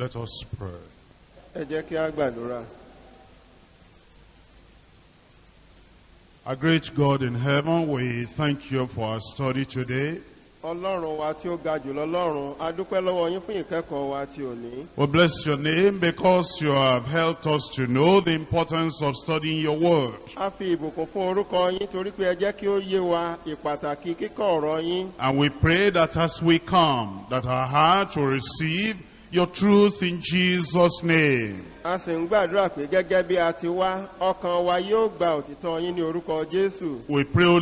Let us pray. Our great God in heaven, we thank you for our study today. We bless your name because you have helped us to know the importance of studying your word. And we pray that as we come, that our heart will receive your truth in Jesus' name. We pray, O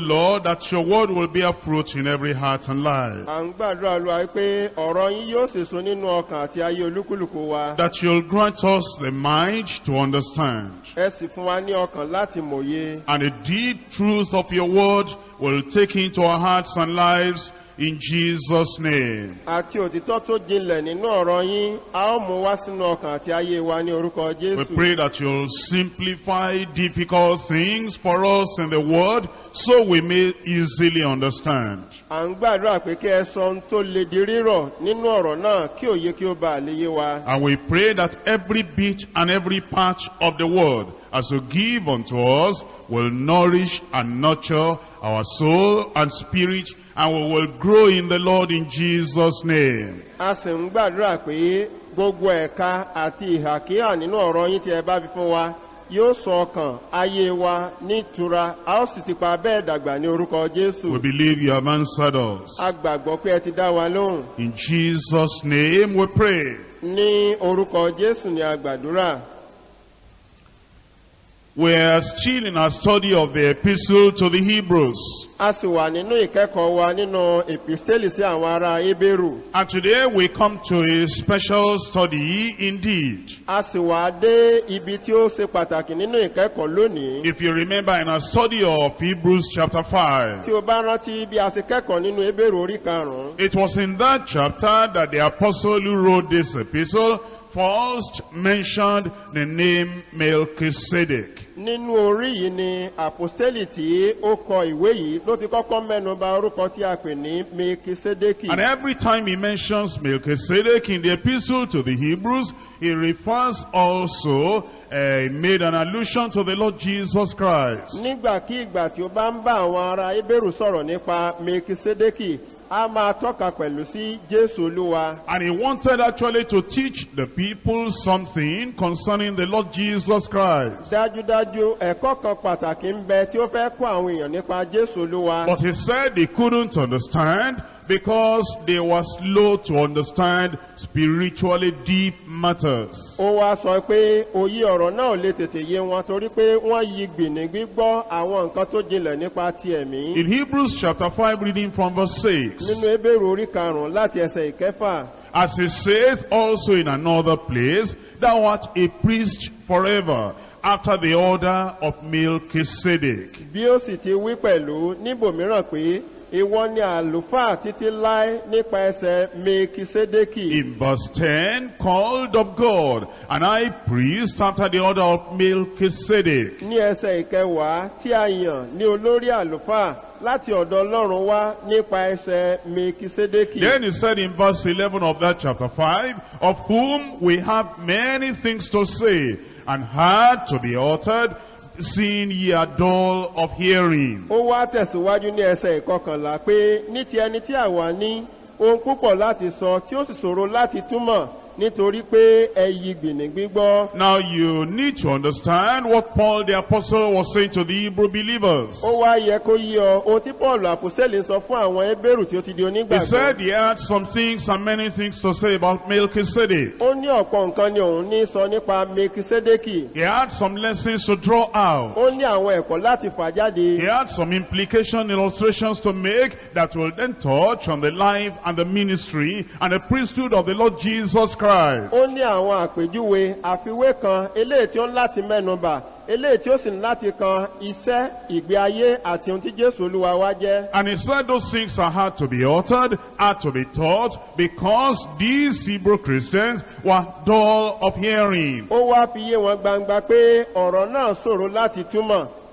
Lord, that your word will bear fruit in every heart and life. That you'll grant us the mind to understand. And the deep truth of your word will take into our hearts and lives in Jesus' name. We pray that you'll simplify difficult things for us in the word, so we may easily understand. And we pray that every bit and every part of the word, as you give unto us, will nourish and nurture our soul and spirit, and we will grow in the Lord in Jesus' name. We believe you have answered us. In Jesus' name we pray. We are still in our study of the Epistle to the Hebrews. And today we come to a special study indeed. If you remember, in our study of Hebrews chapter 5, it was in that chapter that the apostle who wrote this epistle first mentioned the name Melchizedek. And every time he mentions Melchizedek in the Epistle to the Hebrews, he refers also, made an allusion to the Lord Jesus Christ. And he wanted actually to teach the people something concerning the Lord Jesus Christ. But he said they couldn't understand because they were slow to understand spiritually deep matters. In Hebrews chapter 5, reading from verse 6, as he saith also in another place, thou art a priest forever, after the order of Melchizedek. In verse 10, called of God, an high priest after the order of Melchizedek. Then he said in verse 11 of that chapter 5, of whom we have many things to say, and hard to be uttered, seeing ye are dull of hearing. Now you need to understand what Paul the apostle was saying to the Hebrew believers. He said he had some things and many things to say about Melchizedek. He had some lessons to draw out. He had some implication illustrations to make that will then touch on the life and the ministry and the priesthood of the Lord Jesus Christ. And he said those things are hard to be uttered, hard to be taught, because these Hebrew Christians were dull of hearing.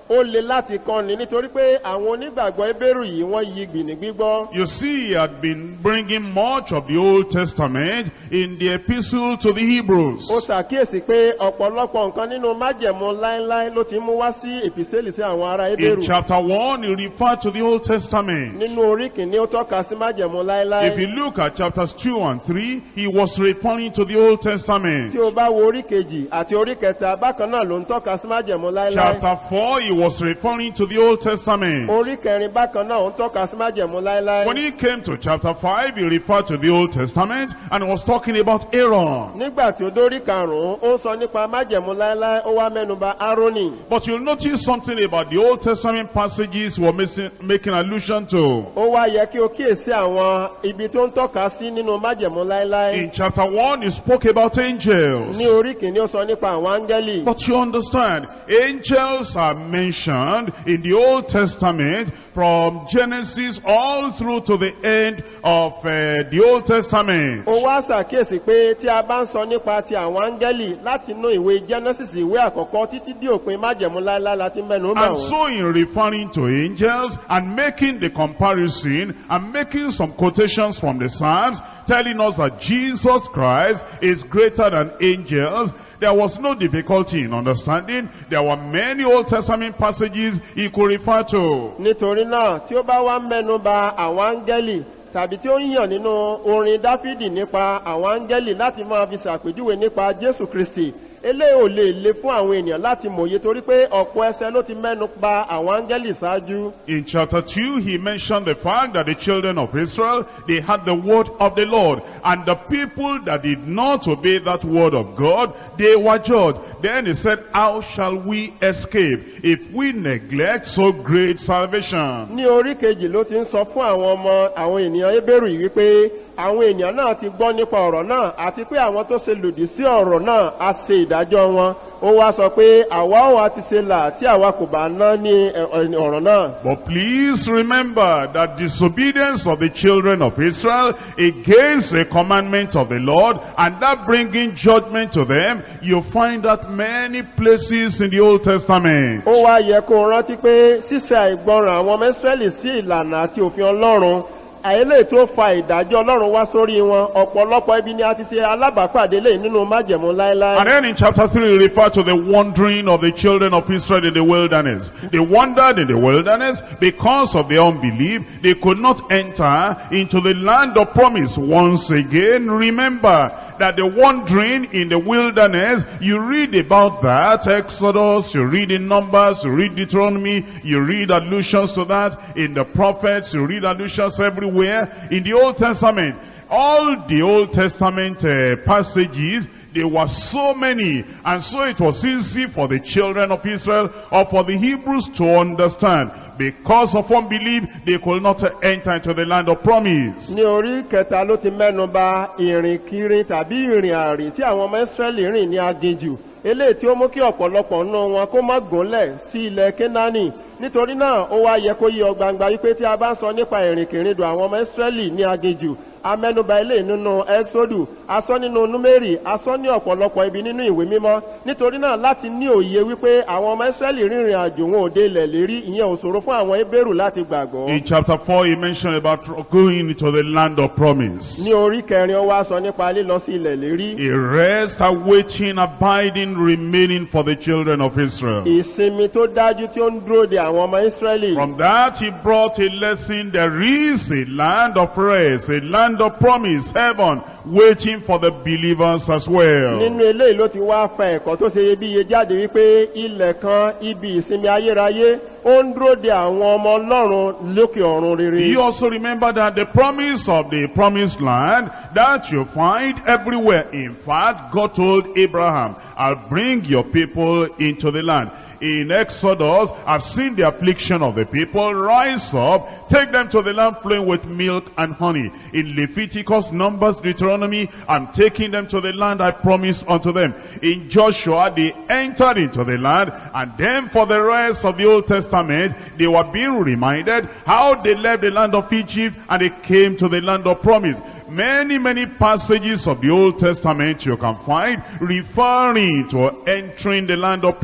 You see, he had been bringing much of the Old Testament in the Epistle to the Hebrews. In chapter 1, he referred to the Old Testament. If you look at chapters 2 and 3, he was referring to the Old Testament. Chapter 4, he was referring to the Old Testament. When he came to chapter 5, he referred to the Old Testament and was talking about Aaron. But you'll notice something about the Old Testament passages we're making allusion to. In chapter 1, he spoke about angels. But you understand, angels are mentioned in the Old Testament from Genesis all through to the end of the Old Testament. And so in referring to angels and making the comparison and making some quotations from the Psalms telling us that Jesus Christ is greater than angels, there was no difficulty in understanding. There were many Old Testament passages he could refer to. In chapter 2, he mentioned the fact that the children of Israel, they had the word of the Lord, and the people that did not obey that word of God, they were judged. Then he said, how shall we escape if we neglect so great salvation? But please remember that disobedience of the children of Israel against the commandment of the Lord, and that bringing judgment to them, you find that many places in the Old Testament. And then in chapter 3, we refer to the wandering of the children of Israel in the wilderness. They wandered in the wilderness because of their unbelief. They could not enter into the land of promise. Once again, remember that the wandering in the wilderness, you read about that, Exodus, you read in Numbers, you read Deuteronomy, you read allusions to that, in the prophets, you read allusions everywhere, in the Old Testament. All the Old Testament passages, there were so many, and so it was easy for the children of Israel or for the Hebrews to understand. Because of unbelief, they could not enter into the land of promise. In chapter 4, he mentioned about going into the land of promise. A rest awaiting, abiding, remaining for the children of Israel. From that, he brought a lesson. There is a land of rest, a land of promise, heaven, waiting for the believers as well. You also remember that the promise of the promised land that you find everywhere. In fact, God told Abraham, I'll bring your people into the land. In Exodus, I've seen the affliction of the people. Rise up, take them to the land flowing with milk and honey. In Leviticus, Numbers, Deuteronomy, I'm taking them to the land I promised unto them. In Joshua, they entered into the land, and then for the rest of the Old Testament, they were being reminded how they left the land of Egypt and they came to the land of promise. Many, many passages of the Old Testament you can find referring to entering the land of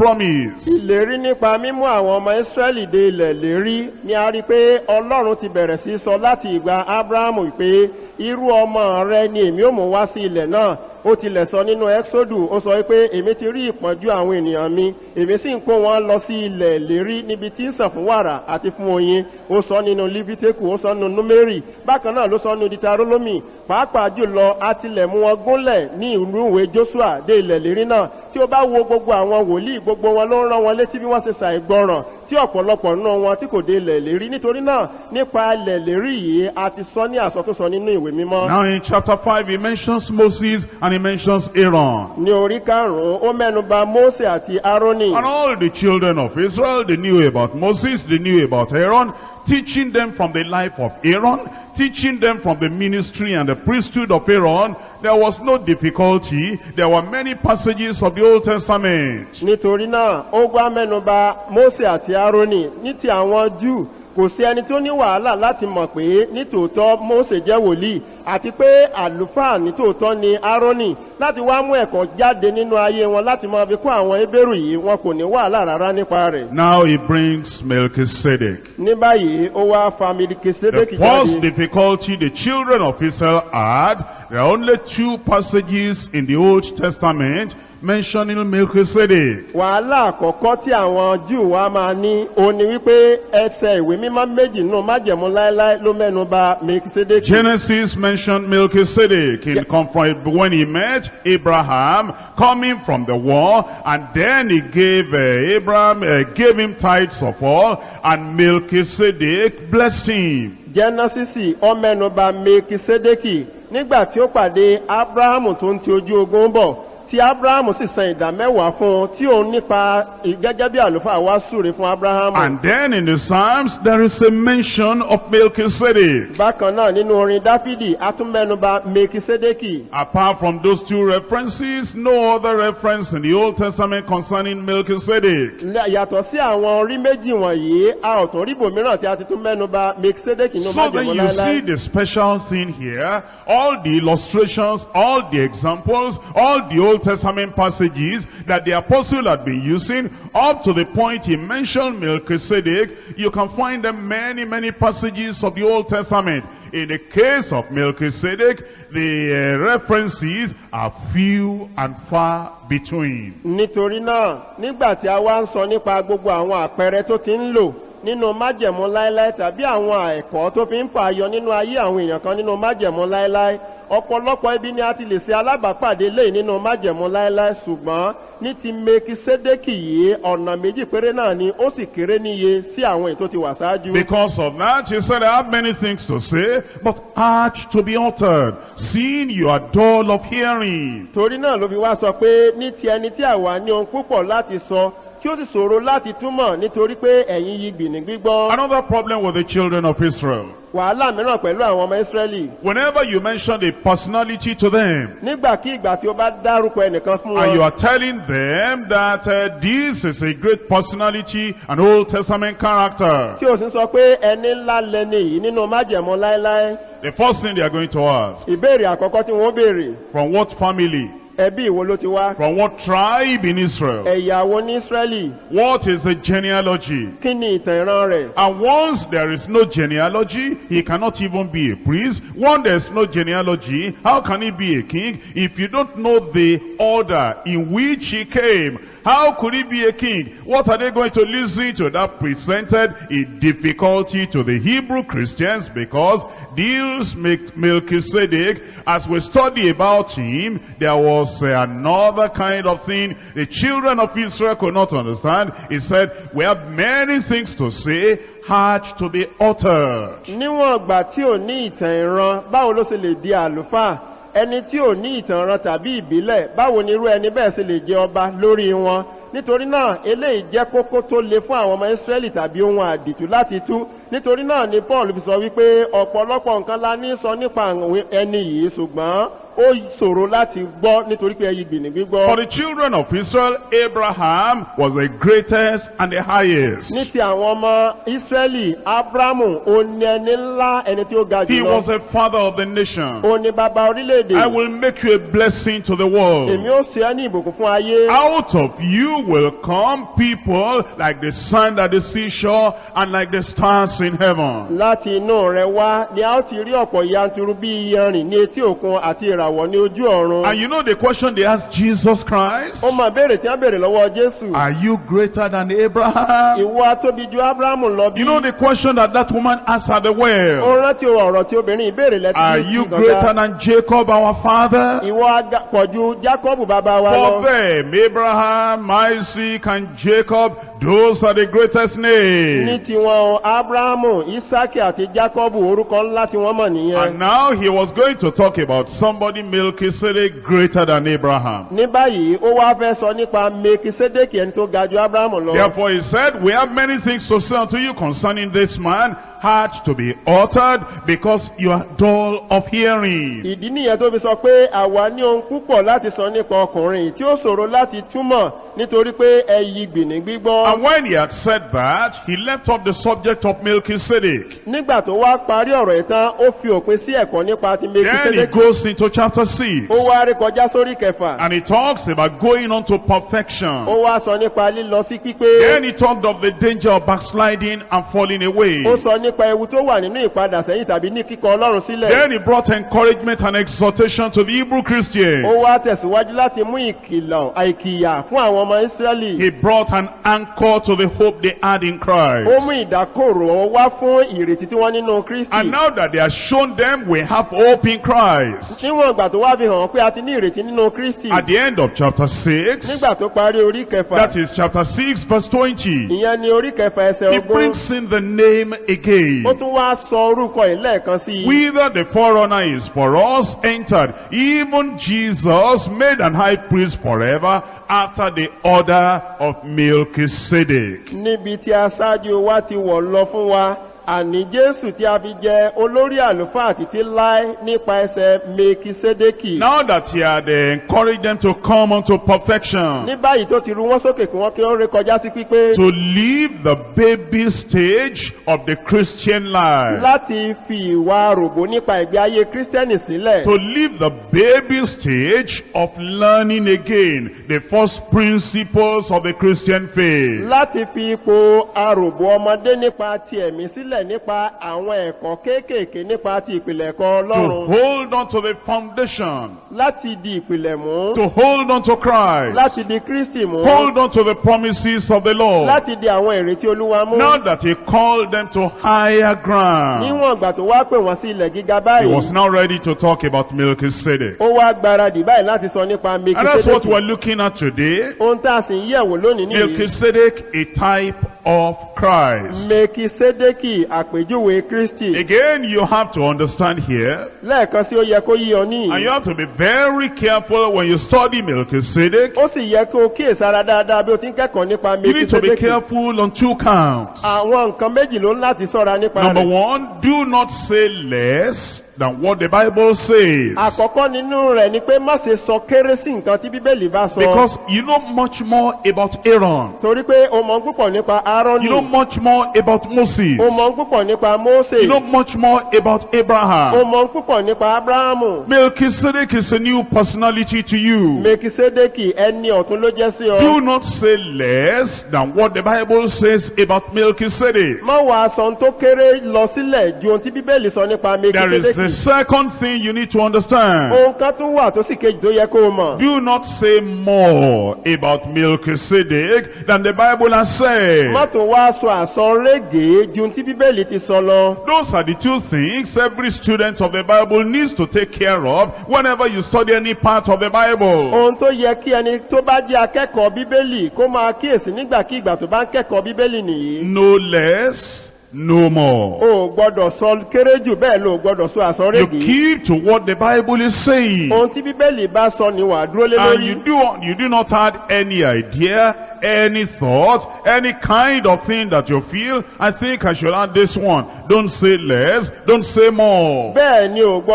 promise. Pàápàá jùlọ atilẹ̀ mú wọn gúnlẹ̀ ní ìlú ìwé Joshua dé ilẹ̀ lérí náà tí ó bá wo gbogbo àwọn wòlíì gbogbo wọn ló ń rán wọn létí bí wọ́n ṣe ṣàìgbọràn tí ọ̀pọ̀lọpọ̀ nínú wọn tí kò dé ilẹ̀ lérí nítorí náà nípa ilẹ̀ lérí yìí àti sọ ní àsọtúnsọ nínú ìwé mímọ́. Now in chapter 5 he mentions Moses and he mentions Aaron. Ní orí karùn-ún ó mẹ́nuba Mose àti Aaroni. And all the children of Israel, they knew about Moses, they knew about Aaron, teaching them from the life of Aaron, teaching them from the ministry and the priesthood of Aaron. There was no difficulty. There were many passages of the Old Testament. Nítorí náà, ó gbá mẹ́nuba Mósè àti Árónì ní ti àwọn Júù. Kò sí ẹni tó ní wàhálà láti mọ̀ pé nítòótọ́ Mósè jẹ́ wòlíì àti pé àlùfáà nítòótọ́ ni Árónì. Láti wá mú ẹ̀kọ́ jáde nínú ayé wọn láti máa fi kọ́ àwọn Hébérù yìí, wọn kò ní wàhálà rárá nípa rẹ̀. Now he brings Melchizedek. Ní báyìí, ó wá fa Melchizedek jáde. The first difficulty the children of Israel had, there are only two passages in the Old Testament mentioning Melchizedek. Wàhálà àkọ́kọ́ tí àwọn Júù wa máa ní ó ní wípé ẹsẹ̀ ìwé mímọ́ méjì nù májẹ̀mú láéláé ló mẹ́nu ba Melchizedek. Genesis mentioned Melchizedek in when he met Abraham coming from the war, and then he gave Abraham gave him tithes of all, and Melchizedek blessed him. Genesis ó mẹ́nu ba Melchizedek nígbà tí ó pàdé Abraham tó ń ti ojú ogun bọ̀. Tí Abrahamu sì san ìdá mẹ́wàá fún tí òun nípa gẹ́gẹ́ bí àlùfáà wá súre fún Abrahamu. And then in the Psalms there is a mention of Melchizedek. Bákan náà nínú orin Dáfídì a tún mẹ́nuba Melchizedek. Apart from those two references, no other reference in the Old Testament concerning Melchizedek. Yàtọ̀ sí àwọn orí méjì wọ̀nyí, a ò tún rí ibòmíràn tí a ti tún mẹ́nuba Melchizedek nínú májèmọ́ láéláé. So then you see the special thing here, all the illustrations, all the examples, all the Old Testament passages that the apostle had been using up to the point he mentioned Melchizedek. You can find them many, many passages of the Old Testament. In the case of Melchizedek, the references are few and far between. Nítorí náà, nígbà tí a wá ń sọ nípa gbogbo àwọn àpẹẹrẹ tó ti ń lò nínú májẹ̀mú láéláé tàbí àwọn ẹ̀kọ́ tó fi ń fàyọ nínú ayé àwọn èèyàn kan nínú májẹ̀mú láéláé, ọ̀pọ̀lọpọ̀ ibi ni a ti lè ṣe alábàápàdé léyìí nínú májẹ̀mú láéláé, ṣùgbọ́n ní ti Melchizedek yìí ọ̀nà méjì péré náà ni ó sì kéré níye sí àwọn ètò ti wà ṣáájú. Because of that, he said, I have many things to say, but hard to be uttered, seeing you are dull of hearing. Torí náà ló fi wá sọ pé ní ti ẹni tí àwa ní ohun púpọ̀ láti sọ, tí ó sì ṣòro láti túmọ̀ nítorí pé ẹ̀yin yigbì ní gbígbọ́. Another problem with the children of Israel. Wàhálà mìíràn pẹ̀lú àwọn ọmọ Ísírẹ́lì. Whenever you mention a personality to them, nígbàkígbà tí o bá dárúkọ ẹnìkan fún wọn, and you are telling them that this is a great personality, an Old Testament character, tí o sì ń sọ pé ẹni ńlá lẹni yìí nínú májẹ̀mú láéláé, the first thing they are going to ask, ìbéèrè àkọ́kọ́ tí wọ́n béèrè, from what family? Ẹbí wo ló ti wá? From what tribe in Israel? Ẹ̀yà wo ní Ísírẹ́lì? What is the genealogy? Kí ni ìtàn ìran rẹ̀? And once there is no genealogy, he cannot even be a priest. Once there is no genealogy, how can he be a king? If you don't know the order in which he came, how could he be a king? What are they going to listen to? That presented a difficulty to the Hebrew Christians, because deals with Melchizedek, as we study about him, there was another kind of thing the children of Israel could not understand. He said, we have many things to say, hard to be uttered. Níwọ̀n ìgbà tí ò ní ìtàn ìran, báwo ló ṣe lè di àlùfáà? Ẹni tí ò ní ìtàn ìran tàbí ìbílẹ̀, báwo ni irú ẹni bẹ́ẹ̀ ṣe lè jẹ ọba lórí wọn? Nítorí náà, eléyìí jẹ́ kókó tó le fún àwọn ọmọ Ísírẹ́lì tàbí ohun àdìtú láti tú. Nítorí náà ni Paul fi sọ wípé ọ̀pọ̀lọpọ̀ nǹkan la ní sọ nípa ẹni yìí, ṣùgbọ́n For the children of Israel, Abraham was the greatest and the highest. He was the father of the nation. I will make you a blessing to the world. Out of you will come people like the sand at the seashore and like the stars in heaven. And you know the question they asked Jesus Christ? Are you greater than Abraham? You know the question that woman asked at the well? Are you greater than Jacob our father? For them, Abraham, Isaac and Jacob, those are the greatest names. And now he was going to talk about somebody Melchizedek greater than Abraham. Therefore he said, we have many things to say unto you concerning this man, hard to be uttered, because you are dull of hearing. And when he had said that, he left off the subject of Melchizedek. Then he goes into chapter 6. And he talks about going on to perfection. Then he talked of the danger of backsliding and falling away. Then he brought encouragement and exhortation to the Hebrew Christians. He brought an anchor to the hope they had in Christ. And now that they have shown them we have hope in Christ, at the end of chapter 6, that is chapter 6 verse 20, he brings in the name again. Whither the forerunner is for us entered, even Jesus, made an high priest forever after the order of Melchizedek. Now that he had encouraged them to come unto perfection, to leave the baby stage of the Christian life, to leave the baby stage of learning again the first principles of the Christian faith, to hold on to the foundation, to hold on to Christ, hold on to the promises of the Lord. Now that he called them to higher ground, he was now ready to talk about Melchizedek. And that's what we're looking at today. Melchizedek, a type of Christ. Again, you have to understand here, and you have to be very careful when you study Melchizedek. You need to be careful on two counts. Number one, do not say less than what the Bible says, because you know much more about Aaron, you know much more about Moses, you know much more about Abraham. Melchizedek is a new personality to you. Do not say less than what the Bible says about Melchizedek. There is the second thing you need to understand. Do not say more about Melchizedek than the Bible has said. Those are the two things every student of the Bible needs to take care of whenever you study any part of the Bible. No less, no more. You keep to what the Bible is saying, and you do not have any idea, any thought, any kind of thing that you feel, I think I should add this one. Don't say less, don't say more. Melchizedek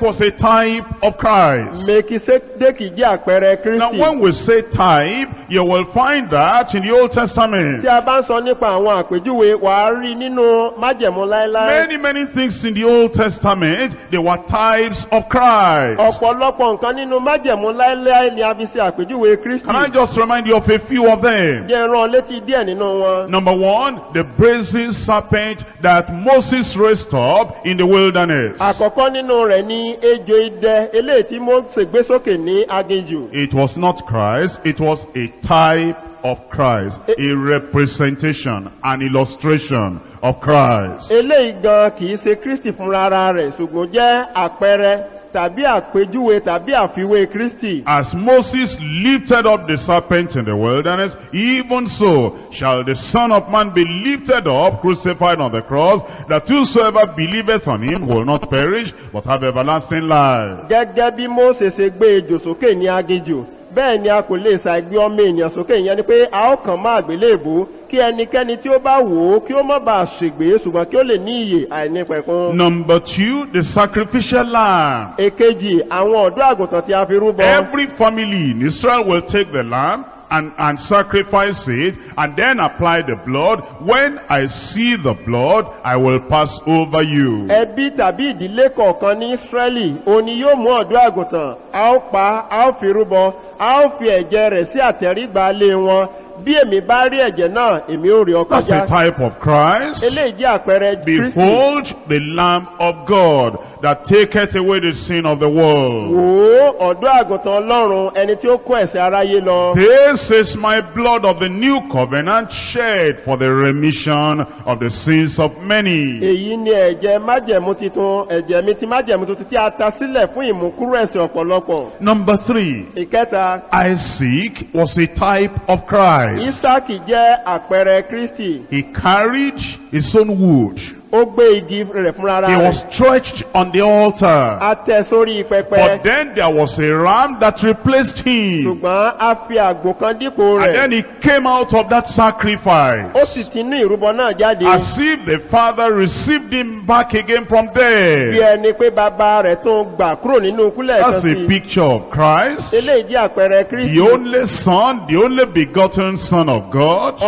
was a type of Christ. Now when we say type, you will find that in the Old Testament. Many things in the Old Testament, they were types of Christ. Can I just remind you of a few of them? Number one, the brazen serpent that Moses raised up in the wilderness. It was not Christ, it was a type of Christ, a representation, an illustration of Christ. As Moses lifted up the serpent in the wilderness, even so shall the Son of Man be lifted up, crucified on the cross, that whosoever believeth on him will not perish, but have everlasting life. Number two, the sacrificial lamb. Every family in Israel will take the lamb and sacrifice it, and then apply the blood. When I see the blood, I will pass over you. That's a type of Christ. Behold the Lamb of God that taketh away the sin of the world. This is my blood of the new covenant, shed for the remission of the sins of many. Number three, Isaac was a type of Christ. He carried his own wood. He was stretched on the altar. But then there was a ram that replaced him. And then he came out of that sacrifice, as if the Father received him back again from there. That's a picture of Christ, the only Son, the only begotten Son of God,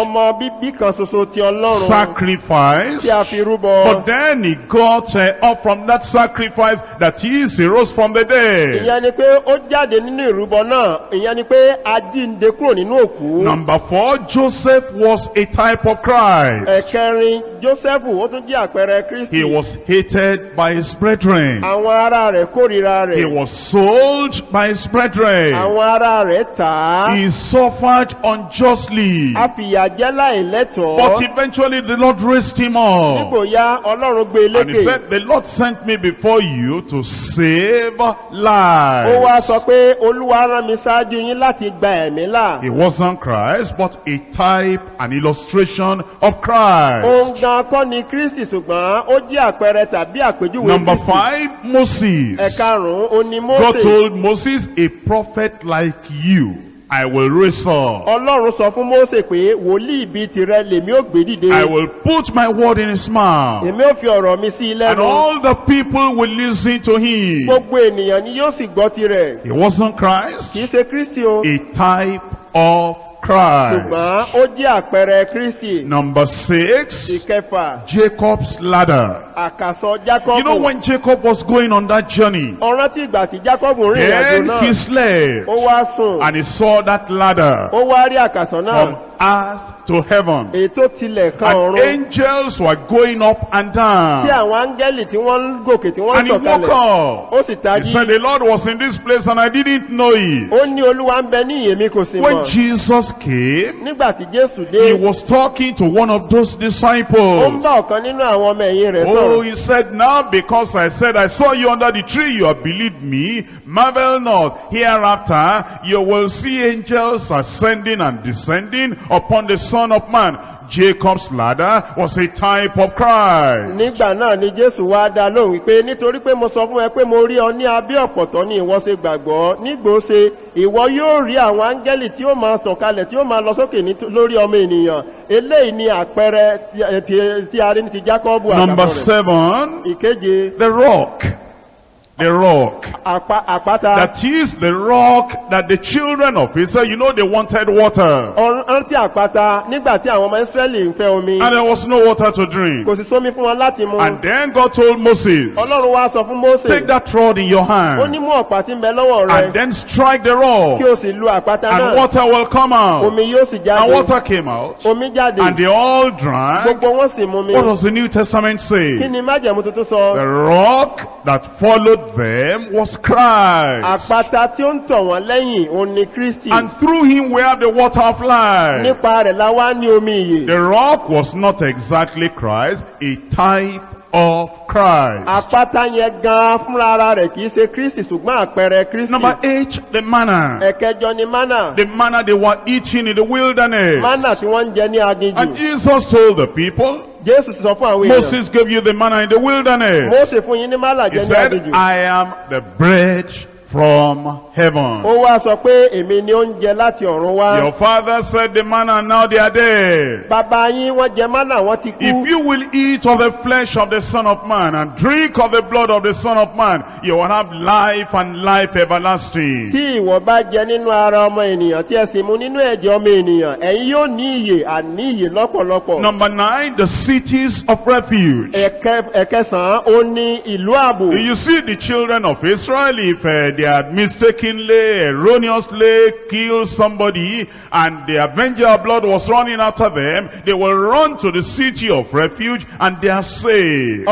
sacrificed. But then he got up from that sacrifice, that is, he rose from the dead. Number four, Joseph was a type of Christ. He was hated by his brethren. He was sold by his brethren. He suffered unjustly. But eventually the Lord raised him up. And he said, the Lord sent me before you to save lives. He wasn't Christ, but a type, an illustration of Christ. Number five, Moses. God told Moses, a prophet like you I will raise up. I will put my word in his mouth, and all the people will listen to him. He wasn't Christ, a type of Christ. Number six, Jacob's ladder. You know, when Jacob was going on that journey, then he slept, and he saw that ladder from earth to heaven, and angels were going up and down, and he woke up. He said, the Lord was in this place and I didn't know it. When Jesus came, he was talking to one of those disciples. Oh, he said, now because I said I saw you under the tree, you have believed me. Marvel not, hereafter you will see angels ascending and descending upon the Son of Man. Jacob's ladder was a type of Christ. Nígbà náà ni Jésù wá dá lóhùn wípé nítorí pé mo sọ fún ẹ pé mo rí ọ ní abẹ́ ọ̀pọ̀tọ́ ni ìwọ ṣe gbàgbọ́ nígbò ṣe ìwọ yóò rí àwọn áńgẹ́lì tí ó máa sọ̀kalẹ̀ tí ó máa lọ sókè lórí ọmọ ènìyàn eléyìí ni àpẹẹrẹ tí a rí ní ti Jacob. Number 7, ìkeje, the rock. The rock. That is the rock that the children of Israel, you know, they wanted water. And there was no water to drink. And then God told Moses, take that rod in your hand and then strike the rock, and water will come out. And water came out, and they all drank. What does the New Testament say? The rock that followed them was Christ, and through him were the water of life. The rock was not exactly Christ, a type of Christ. Number 8, the manna. The manna they were eating in the wilderness. And Jesus told the people, Moses gave you the manna in the wilderness. He said, I am the bread from heaven. Your father said the manna, and now they are dead. If you will eat of the flesh of the Son of Man and drink of the blood of the Son of Man, you will have life, and life everlasting. Number 9, the cities of refuge. You see, the children of Israel, if they had mistakenly, erroneously killed somebody, and the avenger of blood was running after them, they will run to the city of refuge and they are saved.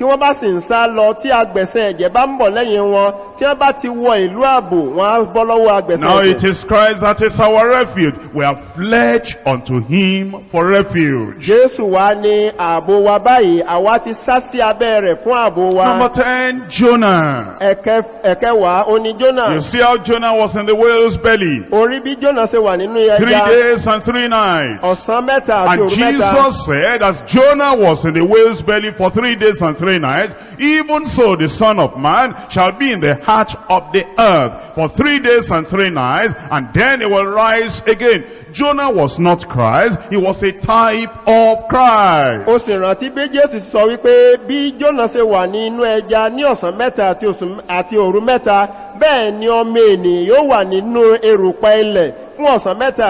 Tí wọ́n bá sì ń sá lọ tí agbẹ̀sẹ̀ ẹ̀jẹ̀ bá ń bọ̀ lẹ́yìn wọn tí wọ́n bá ti wọ ìlú ààbò wọn á bọ́ lọ́wọ́ agbẹ̀sẹ̀ ẹ̀jẹ̀. Now it is Christ that is our refuge. We have fled unto him for refuge. Jésù wá ní ààbò wa báyìí, àwa ti sá sí abẹ́ rẹ̀ fún ààbò wa. Number 10, Jonah. Ẹ̀kẹwàá oní Jonah. You see how Jonah was in the whale's belly. Orí bí Jonah ṣe wà nínú ẹja. 3 days and 3 nights. Ọ̀sán mẹ́ta àti òru mẹ́ta. And Jesus said, as Jonah was in the whale's belly for 3 days and 3 nights, even so the Son of Man shall be in the heart of the earth for 3 days and 3 nights, and then he will rise again. Jonah was not Christ, he was a type of Christ. Ó sì rántí bí Jésù sọ wípé bí Jonah ṣe wà nínú ẹja ní ọ̀sán mẹ́ta àti òru mẹ́ta, bẹ́ẹ̀ ni ọmọ ènìyàn yóò wà nínú erùpẹ̀ ilẹ̀ fún ọ̀sán mẹ́ta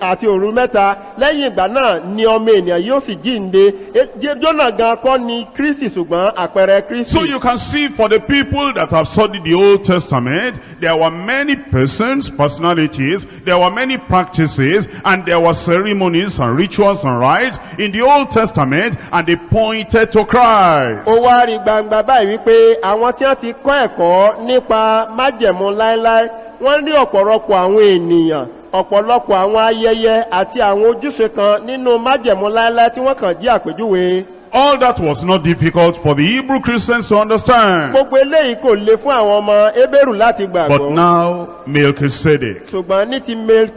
àti òru mẹ́ta. Lẹ́yìn ìgbà náà ni ọmọ ènìyàn yóò sì jíǹde. Jonah gan kọ́ ni Kristi, ṣùgbọ́n àpẹẹrẹ Kristi. So you can see, for the people that have studied the Old Testament, there were many persons, personalities, there were many practices, and there were ceremonies and rituals and rites in the Old Testament, and they pointed to Christ. Ó wá rí gbangba báyìí wípé àwọn tí wọ́n ti kọ́ ẹ̀kọ́ nípa májẹ̀mú láíláí, wọ́n rí ọ̀pọ̀lọpọ̀ àwọn ènìyàn, ọ̀pọ̀lọpọ̀ àwọn ayẹyẹ àti àwọn ojúṣe kan nínú májẹ̀mú láíláí tí wọ́n kàn jí àpèjúwe. All that was not difficult for the Hebrew Christians to understand. But now,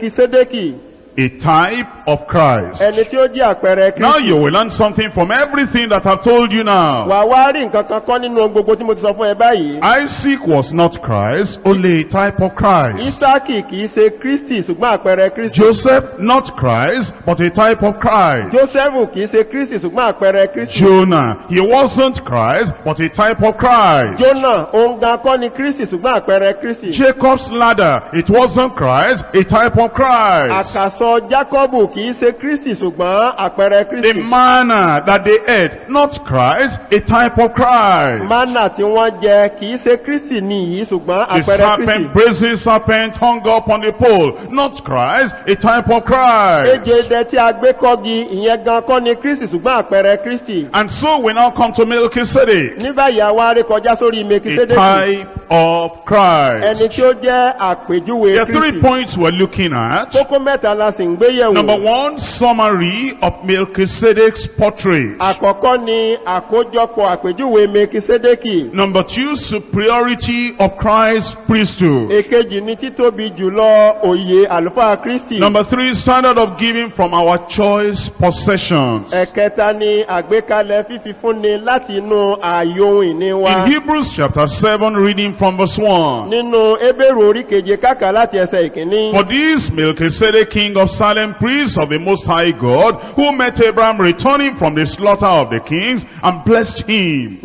Melchizedek, a type of Christ. Now you will learn something from everything that I've told you now. Isaac was not Christ, only a type of Christ. Joseph, not Christ, but a type of Christ. Jonah, he wasn't Christ, but a type of Christ. Jacob's ladder, it wasn't Christ, a type of Christ. The manna that they ate, not Christ, a type of Christ. The serpent, brazen serpent hung up on the pole, not Christ, a type of Christ. And so we now come to Melchizedek, a type of Christ. There are 3 points we're looking at. Number one, summary of Melchizedek's portrait. Number two, superiority of Christ's priesthood. Number three, standard of giving from our choice possessions. In Hebrews chapter 7, reading from verse 1. For this Melchizedek, king of Salem, priest of the Most High God, who met Abraham returning from the slaughter of the kings and blessed him.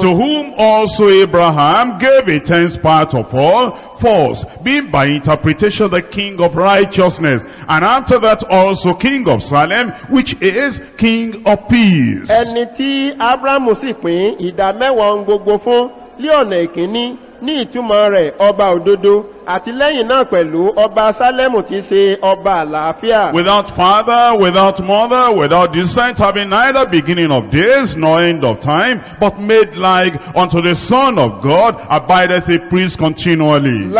To whom also Abraham gave a tenth part of all, first, being by interpretation the king of righteousness, and after that also king of Salem, which is king of peace. Without father, without mother, without descent, having neither beginning of days nor end of time, but made like unto the Son of God, abideth a priest continually.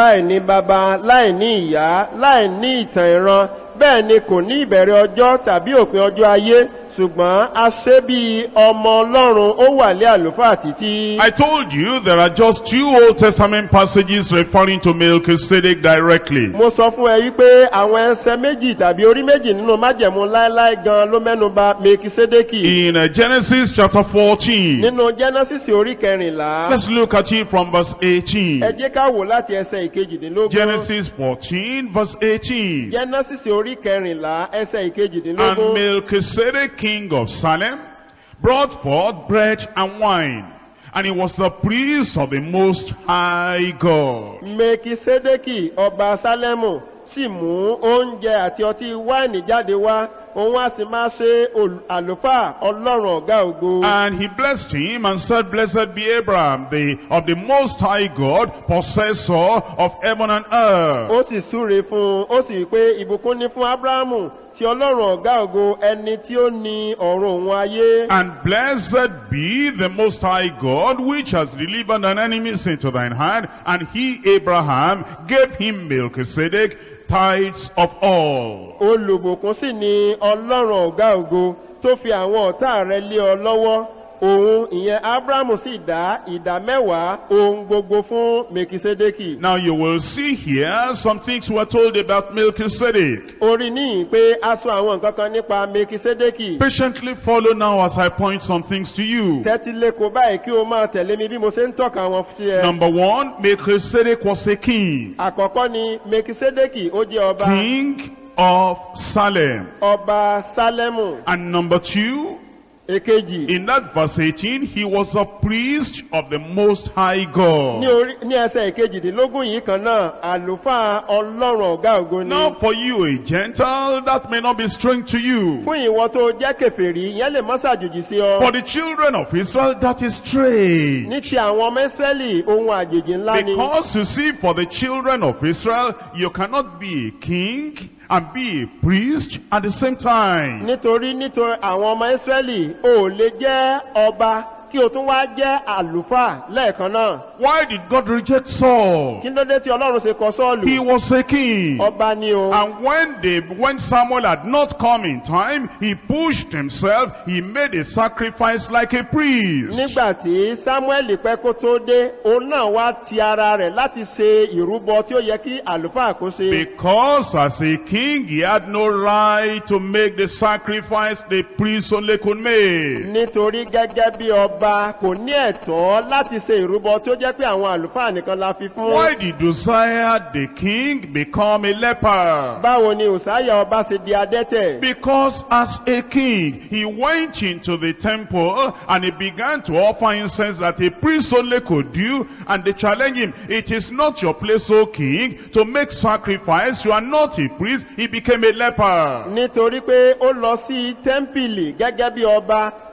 I told you there are just two Old Testament passages referring to Melchizedek directly. In Genesis chapter 14, let's look at it from verse 18. Genesis 14 verse 18. And Melchizedek, king of Salem, brought forth bread and wine, and he was the priest of the Most High God. And he blessed him and said, blessed be Abraham, of the Most High God, possessor of heaven and earth. And blessed be the Most High God, which has delivered thine enemies into thine hand, and he, Abraham, gave him Melchizedek, tithes of all. Now you will see here some things were told about Melchizedek. Patiently follow now as I point some things to you. Number one, Melchizedek was a king. King of Salem. And number two, in that verse 18, he was a priest of the Most High God. Now for you, a Gentile, that may not be strange to you. For the children of Israel, that is strange. Because you see, for the children of Israel, you cannot be a king and be a priest at the same time. Why did God reject Saul? He was a king. And when Samuel had not come in time, he pushed himself, he made a sacrifice like a priest. Because as a king, he had no right to make the sacrifice the priest only could make. Why did Uzziah the king become a leper? Because as a king, he went into the temple and he began to offer incense that a priest only could do, and they challenged him. It is not your place, O king, to make sacrifice. You are not a priest. He became a leper.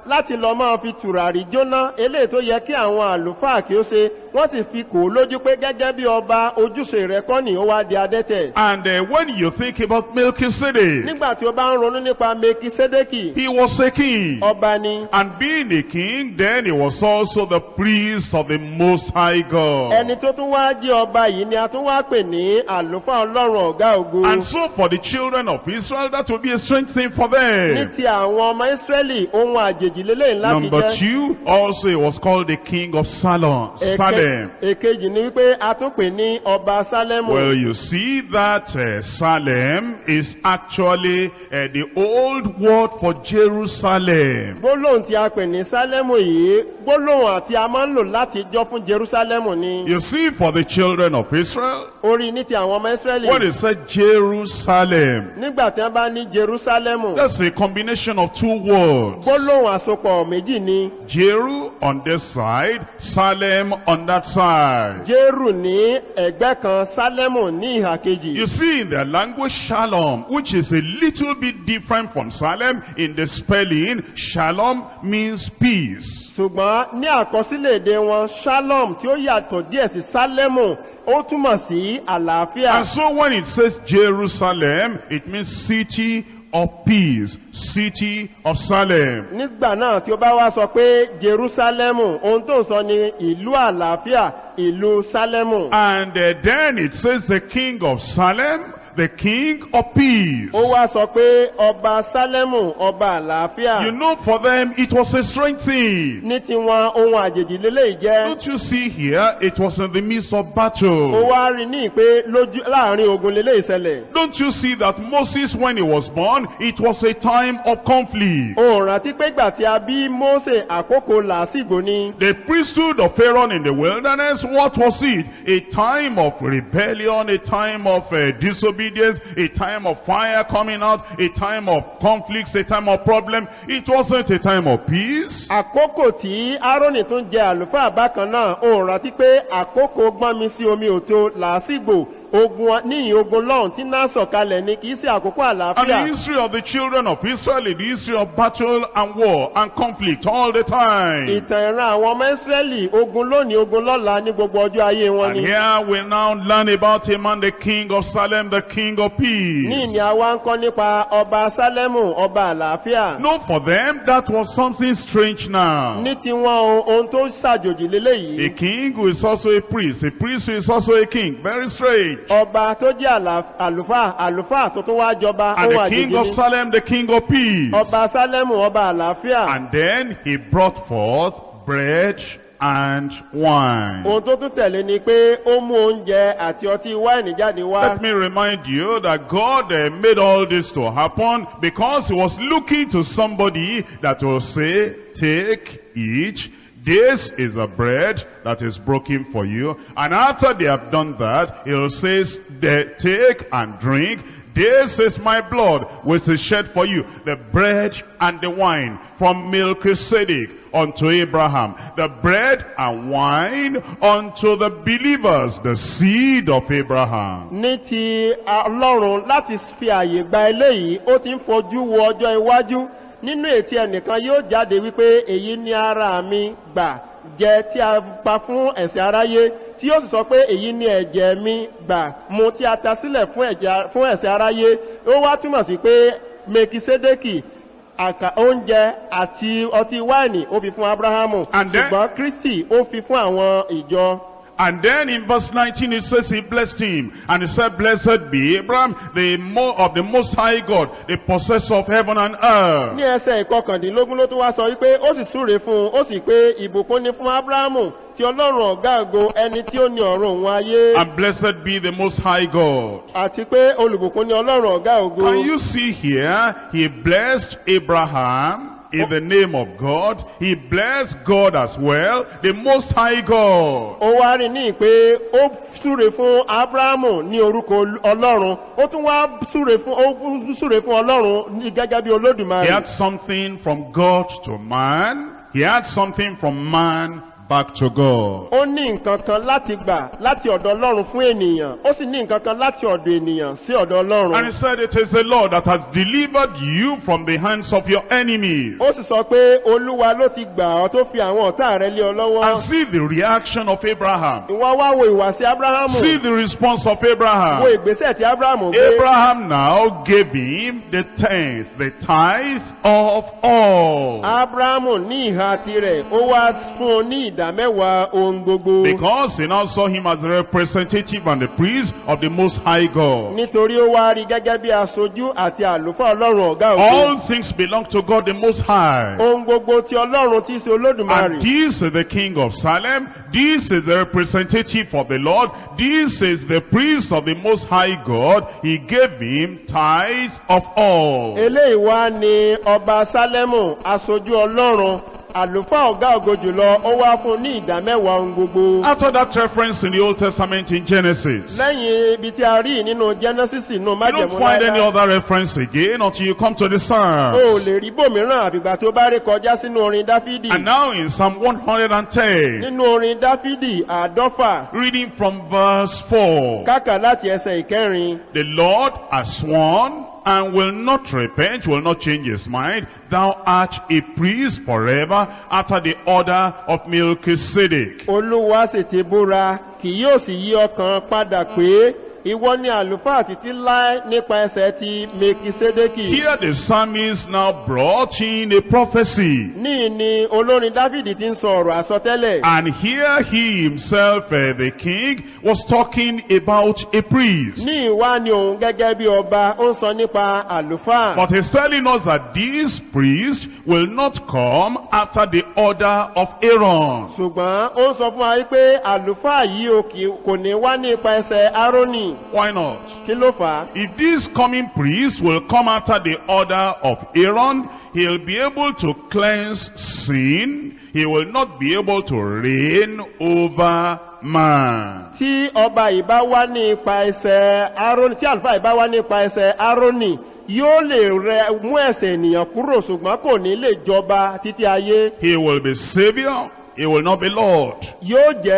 láti lọ máa fi tùràrí jóná eléyìí tó yẹ kí àwọn àlùfáà kí ó ṣe wọ́n sì fi kò lójú pé gẹ́gẹ́ bí ọba ojúṣe rẹ̀ kọ́ ni ó wá di adẹ́tẹ̀. And when you think about Melchizedek, nígbà tí o bá ń ronú nípa Melchizedek, he was a king, ọba ni. And being a king, then he was also the priest of the Most High God. Ẹni tó tún wá jẹ́ ọba yìí ni a tún wá pè ní àlùfáà Ọlọ́run ọ̀gá ògo. And so for the children of Israel, that will be a strange thing for them. Ní ti àwọn ọmọ Ísírẹ́lì, ohun àjèjì lélẹ́yìn láti jẹ́. Number two, also he was called the king of Salem. Èkejì ni wípé a tún pè ní ọba Sálẹ́mù. Well, you see that Salem is actually the old word for Jerusalem. Gbólóhùn tí a pè ní Sálẹ́mù yìí, gbólóhùn àti a máa ń lò láti jọ fún Jerusalem ni. You see, for the children of Israel, orí ní ti àwọn ọmọ Ísírẹ́lì. What is said Jerusalem? Nígbà tí wọ́n bá ní Jerusalem. That's a combination of two words. Gbólóhùn àsopọ̀ méjì ni. Jeru on this side, Salem on that side. Jeru ní ẹ̀gbẹ́ kan, Salem ní ìhà kejì. You see in the language Shalom, which is a little bit different from Salem in the spelling, Shalom means peace. Ṣùgbọ́n ní àkọsílẹ̀ èdè wọn, Shalom tí ó yàtọ̀ díẹ̀ sí Salem, ó túmọ̀ sí àlàáfíà. And so when it says Jerusalem, it means city of peace, city of Salem. Nígbà náà tí ó bá wá sọ pé Jerusalem, ohun tó sọ ni ìlú àlàáfíà, ìlú Salem. And then it says the king of Salem, the king of peace. Ó wá sọ pé ọba Sálẹ́mù, ọba àlàáfíà. You know, for them it was a strange thing. Ní tiwọn ohun àjèjì lélẹ́yìí jẹ́. Don't you see here, it was in the midst of battle. Ó wá rí ní pé láàrin ogun lélẹ́yìí ṣẹlẹ̀. Don't you see that Moses, when he was born, it was a time of conflict. Ó rántí pé ìgbà tí a bí Mósè, àkókò làásìgbò ni. The priesthood of Pharaoh in the wilderness, what was it? A time of rebellion, a time of disobedience. A time of fire coming out, a time of conflicts, a time of problem. It wasn't a time of peace. Àkókò tí Aaroni tún jẹ́ àlùfáà bákan náà, ó rántí pé àkókò gbọ́n mi sí omi òtó làásìgbò. Ogun lọ́hùn tí náà sọ̀kalẹ̀ ni kìí sí àkókò àlàáfíà. And the history of the children of Israel is the history of battle and war and conflict all the time. Ìtàn ìran àwọn ọmọ Ísírẹ́lì, ogun lónìí, ogun lọ́la ní gbogbo ọjọ́ ayé wọn ni. And here we now learn about him and the king of Salem, the king of peace. Ní ìní àwa ń kọ́ nípa ọba Sálẹ́mù, ọba àlàáfíà. No, for them that was something strange now. Ní tiwọn ohun tó ṣàjòjì lélẹ́yìí. A king who is also a priest who is also a king, very strange. Ọba tó jẹ́ àlùfáà, àlùfáà tó tún wá jọba. And the king of Salem, the king of peace. Ọba Sálẹ́mù, ọba àlàáfíà. And then he brought forth bread and wine. Ohun tó tún tẹ̀lé ni pé ó mú oúnjẹ àti ọtí wáìnì jáde wá. Let me remind you that God made all this to happen because he was looking to somebody that will say, take, eat. This is the bread that is broken for you. And after they have done that, it says, take and drink. This is my blood, which is shed for you. The bread and the wine from Melchizedek unto Abraham. The bread and wine unto the believers, the seed of Abraham. Ní ti Ọlọ́run láti fi àyè gba eléyìí, ó ti ń fojú wo ọjọ́ iwájú. Nínú ètí ẹnìkan yóò jáde wípé èyí ni ara mi gbà jẹ tí a pa fún ẹ̀ṣẹ̀ aráyé, tí yóò sì sọ pé èyí ni ẹ̀jẹ̀ mi gbà mu tí a ta sílẹ̀ fún ẹ̀ṣẹ̀ aráyé. Ó wá túmọ̀ sí pé Melchizedek oúnjẹ àti ọtí wáìnì ó fi fún Abrahamu, ṣùgbọ́n Kristi ó fi fún àwọn ìjọ. And then in verse 19 it says he blessed him. And he said, blessed be Abraham, the of the Most High God, the possessor of heaven and earth. Ní ẹsẹ̀ ìkọkàndínlógún ló tún wá sọ wípé ó sì súre fún un, ó sì pé ìbùkún ni fún Abrahamu ti Ọlọ́run ọ̀gá ògo, ẹni tí ó ní ọ̀run òun ayé. And blessed be the Most High God. Àti pé olùbùkún ni Ọlọ́run ọ̀gá ògo. Can you see here, he blessed Abraham in the name of God. He blessed God as well, the Most High God. Ó wá rí ní pé ó súre fún Abrahamu ní orúkọ Ọlọ́run, ó tún wá súre fún Ọlọ́run gẹ́gẹ́ bí Olódùmarè. He had something from God to man. He had something from man back to God. And he said, it is the Lord that has delivered you from the hands of your enemies. And see the reaction of Abraham. See the response of Abraham. Abraham now gave him the tenth, the tithe of all. Because he now saw him as the representative and the priest of the Most High God. All things belong to God the Most High. And this is the King of Salem. This is the representative of the Lord. This is the priest of the Most High God. He gave him tithes of all. After that reference in the Old Testament in Genesis, you don't find any other reference again until you come to the Psalms. And now in Psalm 110, reading from verse 4, the Lord has sworn and will not repent, will not change his mind. Thou art a priest forever after the order of Melchizedek. Here the psalmist now brought in a prophecy. And here he himself, the king, was talking about a priest. But he's telling us that this priest will not come after the order of Aaron. Why not? If this coming priest will come after the order of Aaron, he'll be able to cleanse sin. He will not be able to reign over man. He will be savior. He will not be Lord. Because the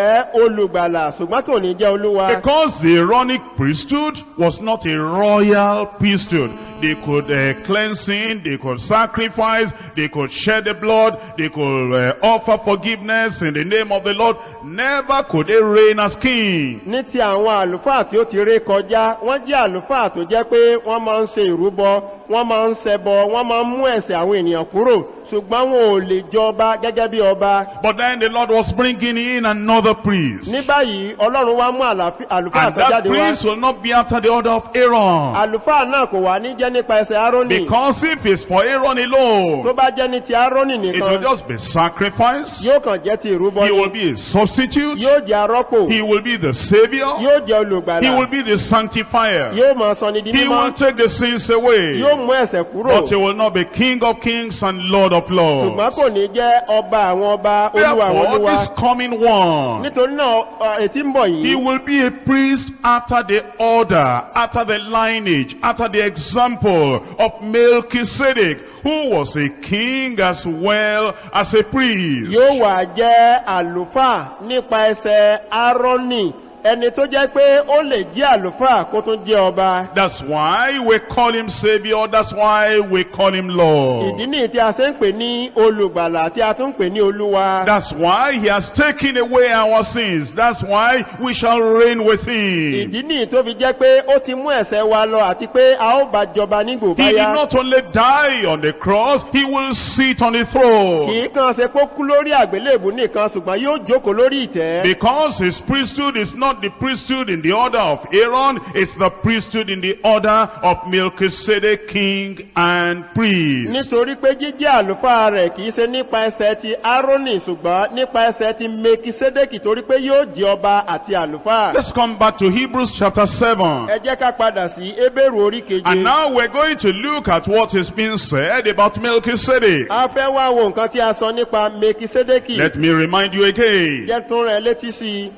Aaronic priesthood was not a royal priesthood. They could cleanse sin, they could sacrifice, they could shed the blood, they could offer forgiveness in the name of the Lord. Never could they reign as king. But then the Lord was bringing in another priest. And that priest will not be after the order of Aaron. Because if it's for Aaron alone, it will just be sacrifice. He will be a substitute. He will be the savior. He will be the sanctifier. He will take the sins away. But he will not be King of kings and Lord of lords. Therefore, this coming one, he will be a priest after the order, after the lineage, after the example of Melchizedek, who was a king as well as a priest. That's why we call him Savior. That's why we call him Lord. That's why he has taken away our sins. That's why we shall reign with him. He did not only die on the cross, he will sit on the throne. Because his priesthood is not the priesthood in the order of Aaron, it's the priesthood in the order of Melchizedek, king and priest. Let's come back to Hebrews chapter 7. And now we're going to look at what is being said about Melchizedek. Let me remind you again,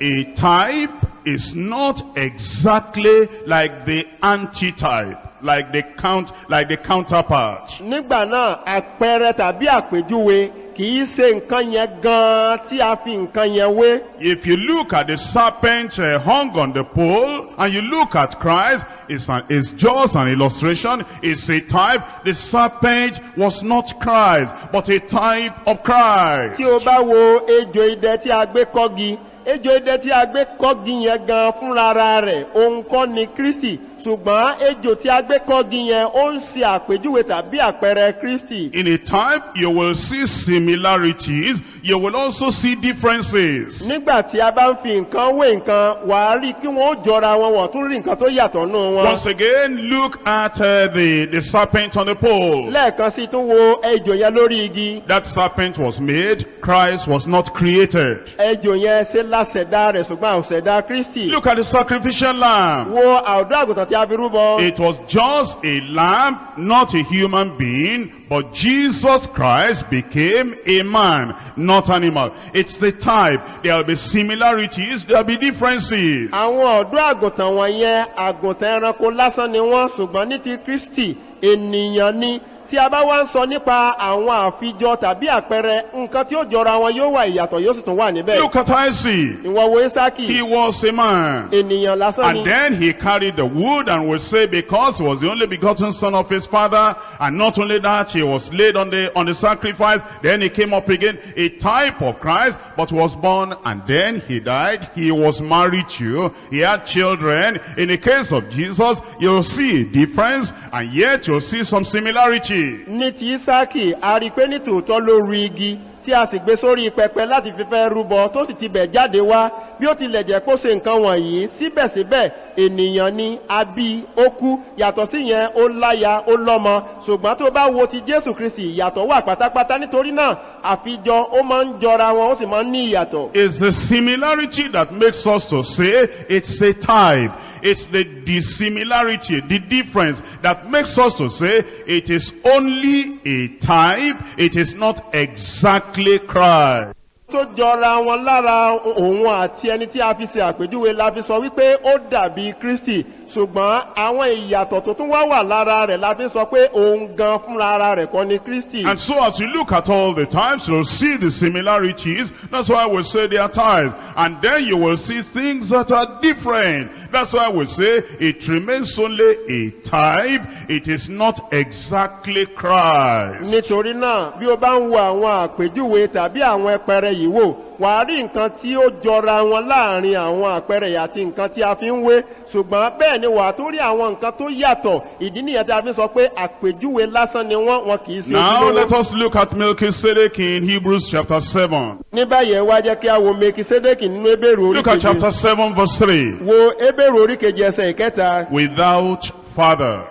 a type is not exactly like the antitype, like the counterpart. Nígbà náà àpẹẹrẹ tàbí àpèjúwe kìí ṣe nǹkan yẹn gan tí a fi nǹkan yẹn wé. If you look at the serpent hung on the pole and you look at Christ, it's just an illustration, it's a type. The serpent was not Christ, but a type of Christ. Tí o bá wo ejò idẹ tí a gbé kọ́gi, ejò idẹ tí a gbé kọ́gi yẹn gan fúnra rẹ̀, òun kọ́ ni Kristi. Ṣùgbọ́n ejò tí a gbé kọ́gi yẹn, ó ń ṣe àpèjúwe tàbí àpẹẹrẹ Kristi. In a type, you will see similarities, you will also see differences. Nígbà tí a bá ń fi nǹkan wé nǹkan, wàá rí kí wọ́n ó jọra wọn, wọ́n tún rí nǹkan tó yàtọ̀ nù wọn. Once again, look at the serpent on the pole. Lẹ́ẹ̀kan sí tún wo ejò yẹn lórí igi. That serpent was made, Christ was not created. Ejò yẹn ṣe láṣẹ̀dá rẹ̀, ṣùgbọ́n àṣẹ̀dá Kristi. Look at the sacrificial lamb. Wo àwòdà àgùntàn tí a fi rúbọ. It was just a lamb, not a human being. But Jesus Christ became a man, not animal. It's the type. There will be similarities, there will be differences. Àwọn ọ̀dọ́ àgùntàn wọ̀nyẹn, àgùntàn ẹranko lásán ni wọ́n, ṣùgbọ́n ní ti Kristi, ènìyàn ni. Tí a bá wá ń sọ nípa àwọn àfijọ tàbí àpẹẹrẹ, nǹkan tí ó jọra wọn yóò wà ìyàtọ̀, yóò sì tún wà níbẹ̀. Look at Isaac. Ìwọ wo Ísákì. He was a man. Ènìyàn lásán ni. And then he carried the wood and would say, because he was the only begotten son of his father, and not only that, he was laid on the sacrifice, then he came up again, a type of Christ, but was born, and then he died, he was married to, he had children. In the case of Jesus, you'll see a difference, and yet you'll see some similarity. Ní ti Ísákì, a rí pé ní tòótọ́ ló rí igi tí a sì gbé sórí pẹpẹ láti fi fẹ́ rúbọ, tó sì ti bẹ̀ jáde wá. Bí ó tilẹ̀ jẹ́ kó ṣe nǹkan wọ̀nyí, síbẹ̀síbẹ̀ ènìyàn ni, a bí, ó kú. Yàtọ̀ sí yẹn, ó láya, ó lọ́mọ. Ṣùgbọ́n tó bá wo ti Jésù Kristi, ìyàtọ̀ wà pátápátá. Nítorí náà àfijọ ó máa ń jọra wọn, ó sì máa ń ní ìyàtọ̀. It's the similarity that makes us to say it's a type. It's the dissimilarity, the difference that makes us to say it is only a type, it is not exactly Christ. Tó jọra wọn lára òun àti ẹni tí a fi ṣe àpèjúwe la fi sọ wípé ó dàbí Kristi, ṣùgbọ́n àwọn ìyàtọ̀ tó tún wá wà lára rẹ̀ la fi sọ pé òun gan fúnra ara rẹ̀ kọ́ ni Kristi. And so as you look at all the types, you'll see the similarities. That's why we say they are types. And then you will see things that are different. That's why we say it remains only a type. It is not exactly Christ. Nítorí náà, bí o bá ń wo àwọn àpèjúwe tàbí àwọn ẹ̀pẹ̀rẹ̀ yìí wò, wà á rí nǹkan tí ó jọra wọn láàrin àwọn àpẹẹrẹ yìí àti nǹkan tí a fi ń wé, ṣùgbọ́n bẹ́ẹ̀ ni wà á tó rí àwọn nǹkan tó yàtọ̀. Ìdí nìyẹn tí a fi sọ pé àpèjúwe lásán ni wọ́n, wọn kìí ṣe ojúlówó. Now let us look at Melchizedek in Hebrews chapter 7. Ní báyìí, ẹ wá jẹ́ kí a wo Melchizedek nínú Hébérù orí keje. Look at chapter 7 verse 3. Wo Hébérù orí keje ẹsẹ̀ ìkẹta. Without father.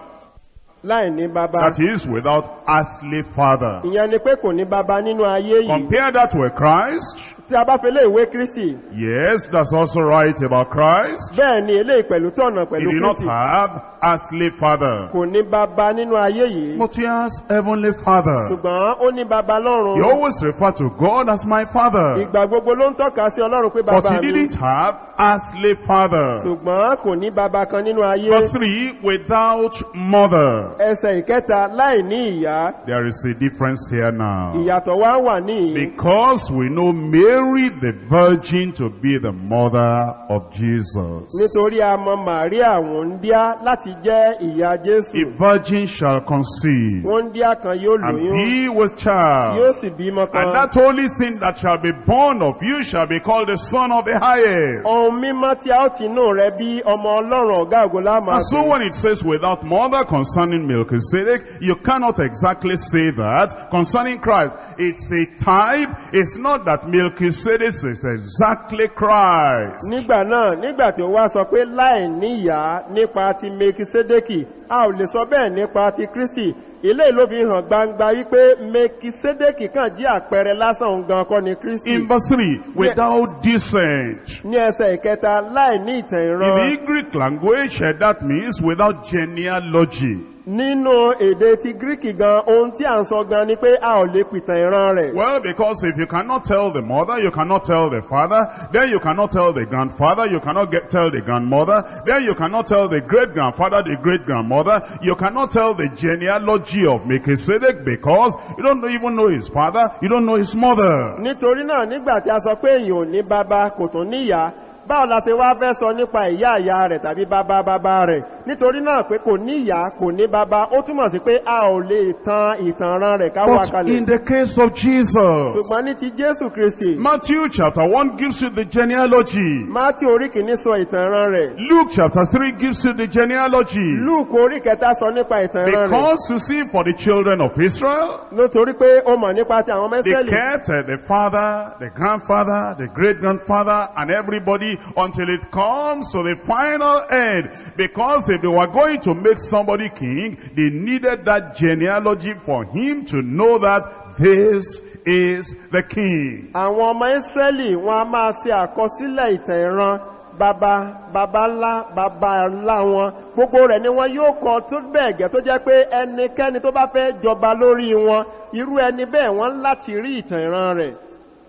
Láìní bàbá. That is, without earthly father. Ìyẹn ni pé kò ní bàbá nínú ayé yìí. Compare that with Christ. Tí a bá fi lé ìwé Kristi. Yes, that's also right about Christ. Bẹ́ẹ̀ ni eléyìí pẹ̀lú tọ̀nà pẹ̀lú Kristi. He did not have earthly father. Kò ní bàbá nínú ayé yìí. But he has heavenly father. Ṣùgbọ́n ó ní bàbá lọ́run. He always referred to God as my father. Ìgbà gbogbo ló ń tọ́ka sí Ọlọ́run pé bàbá mi. But he didn't have earthly father. Ṣùgbọ́n kò ní bàbá kan nínú ayé. Verse 3, without mother. Ẹsẹ̀ ìkẹta, láì ní ìyá. There is a difference here now. Ìyàtọ̀ wá wà níyìí. Because we know Mary the virgin to be the mother of Jesus. Nítorí a mọ̀ Màríà wòńdíá láti jẹ́ ìyá Jésù. A virgin shall conceive. Wòńdíá kan yóò lóyún. And be with child. Yóò sì bímọ kan. And that holy thing that shall be born of you shall be called the Son of the Highest. Ohun mímọ́ tí a ó ti inú rẹ̀ bí, ọmọ Ọlọ́run Ọ̀gá Ògo la máa bí. And so when it says without mother concerning Melchizedek, you cannot exactly say that concerning Christ. It's a type. It's not that Melchizedek is exactly Christ. Nígbà náà, nígbà tí ó wá sọ pé láì níyà nípa ti Melchizedeki, a ò lè sọ bẹ́ẹ̀ nípa ti Kristi. Ilé ló fi hàn gbangba wípé Melchizedek kàn jẹ́ àpẹẹrẹ lásán, gan kọ́ ni Kristi. In verse 3, without descent. Ní ẹsẹ̀ ìkẹta, láì ní ìtàn ìran. In the Greek language, that means without genealogy. Well, because if you cannot tell the mother, you cannot tell the father, then you cannot tell the grandfather, you cannot tell the grandmother, then you cannot tell the great-grandfather, the great-grandmother, you cannot tell the genealogy of Melchizedek, because you don't even know his father, you don't know his mother. But in the case of Jesus, Matthew chapter 1 gives you the genealogy. Luke chapter 3 gives you the genealogy. Because you see, for the children of Israel, they kept the father, the grandfather, the great-grandfather, and everybody until it comes to the final end. Because if they were going to make somebody king, they needed that genealogy for him to know that this is the king. Àwọn ọmọ Ísírẹ́lì wọ́n máa ṣe àkọsílẹ̀ ìtàn ìran baba ńlá wọn gbogbo rẹ̀ ni wọ́n yóò kọ tó bẹ́ẹ̀gẹ́ tó jẹ́ pé ẹnikẹ́ni tó bá fẹ́ jọba lórí wọn irú ẹni bẹ́ẹ̀ wọ́n láti rí ìtàn ìran rẹ̀.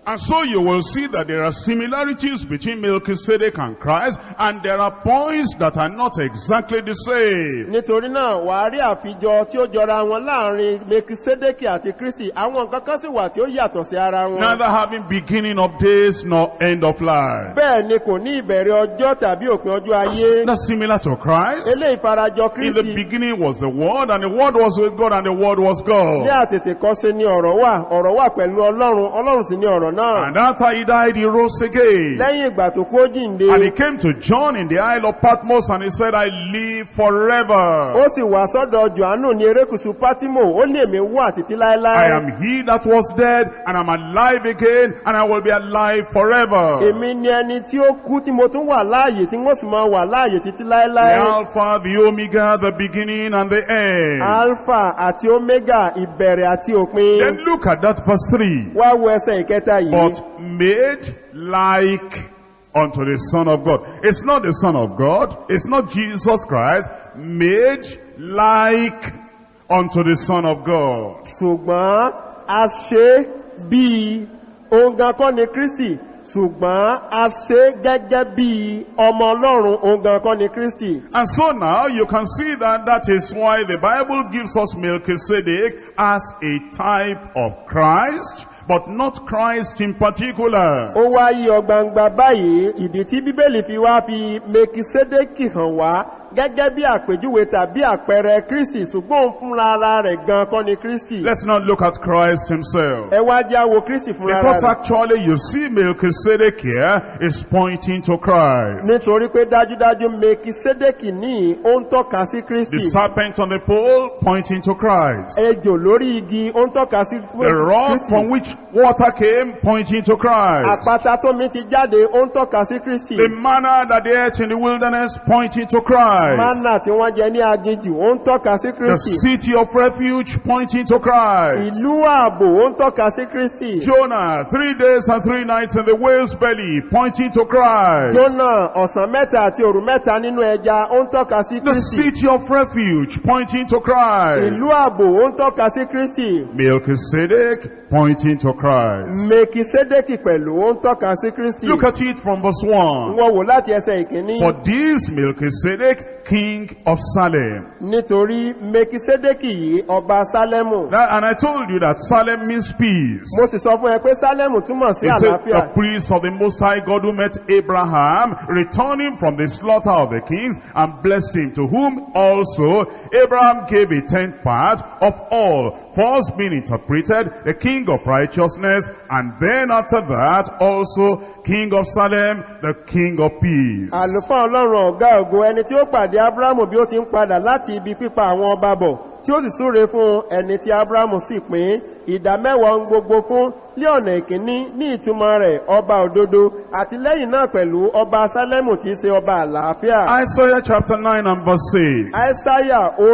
And so you will see that there are similarities between Melchizedek and Christ, and there are points that are not exactly the same. Neither having beginning of days nor end of life. That's similar to Christ. In the beginning was the Word, and the Word was with God, and the Word was God. And after he died, he rose again. And he came to John in the Isle of Patmos, and he said, I live forever. I am he that was dead, and I'm alive again, and I will be alive forever. The Alpha, the Omega, the beginning and the end. Then look at that verse 3. But made like unto the Son of God. It's not the Son of God. It's not Jesus Christ. Made like unto the Son of God. Ṣùgbọ́n a ṣe bí òǹgàn kọ́ ni Kristi. Ṣùgbọ́n a ṣe gẹ́gẹ́ bí ọmọ Ọlọ́run òǹgàn kọ́ ni Kristi. And so now you can see that is why the Bible gives us Melchizedek as a type of Christ, but not Christ in particular. Let's not look at Christ himself. Because actually you see Melchizedek here is pointing to Christ. The serpent on the pole pointing to Christ. The rod from which water came pointing to Christ. The manna that they ate in the wilderness pointing to Christ. The city of refuge pointing to Christ. Jonah, 3 days and 3 nights in the whale's belly pointing to Christ. The city of refuge pointing to Christ. Melchizedek pointing to Christ. Look at it from verse 1. For this Melchizedek, king of Salem. That, and I told you that Salem means peace. He said, the priest of the Most High God who met Abraham, returning from the slaughter of the kings, and blessed him, to whom also Abraham gave a 10th part of all, first being interpreted the king of righteousness, and then after that also king of Salem, the king of peace. Isaiah chapter 9 and verse 6.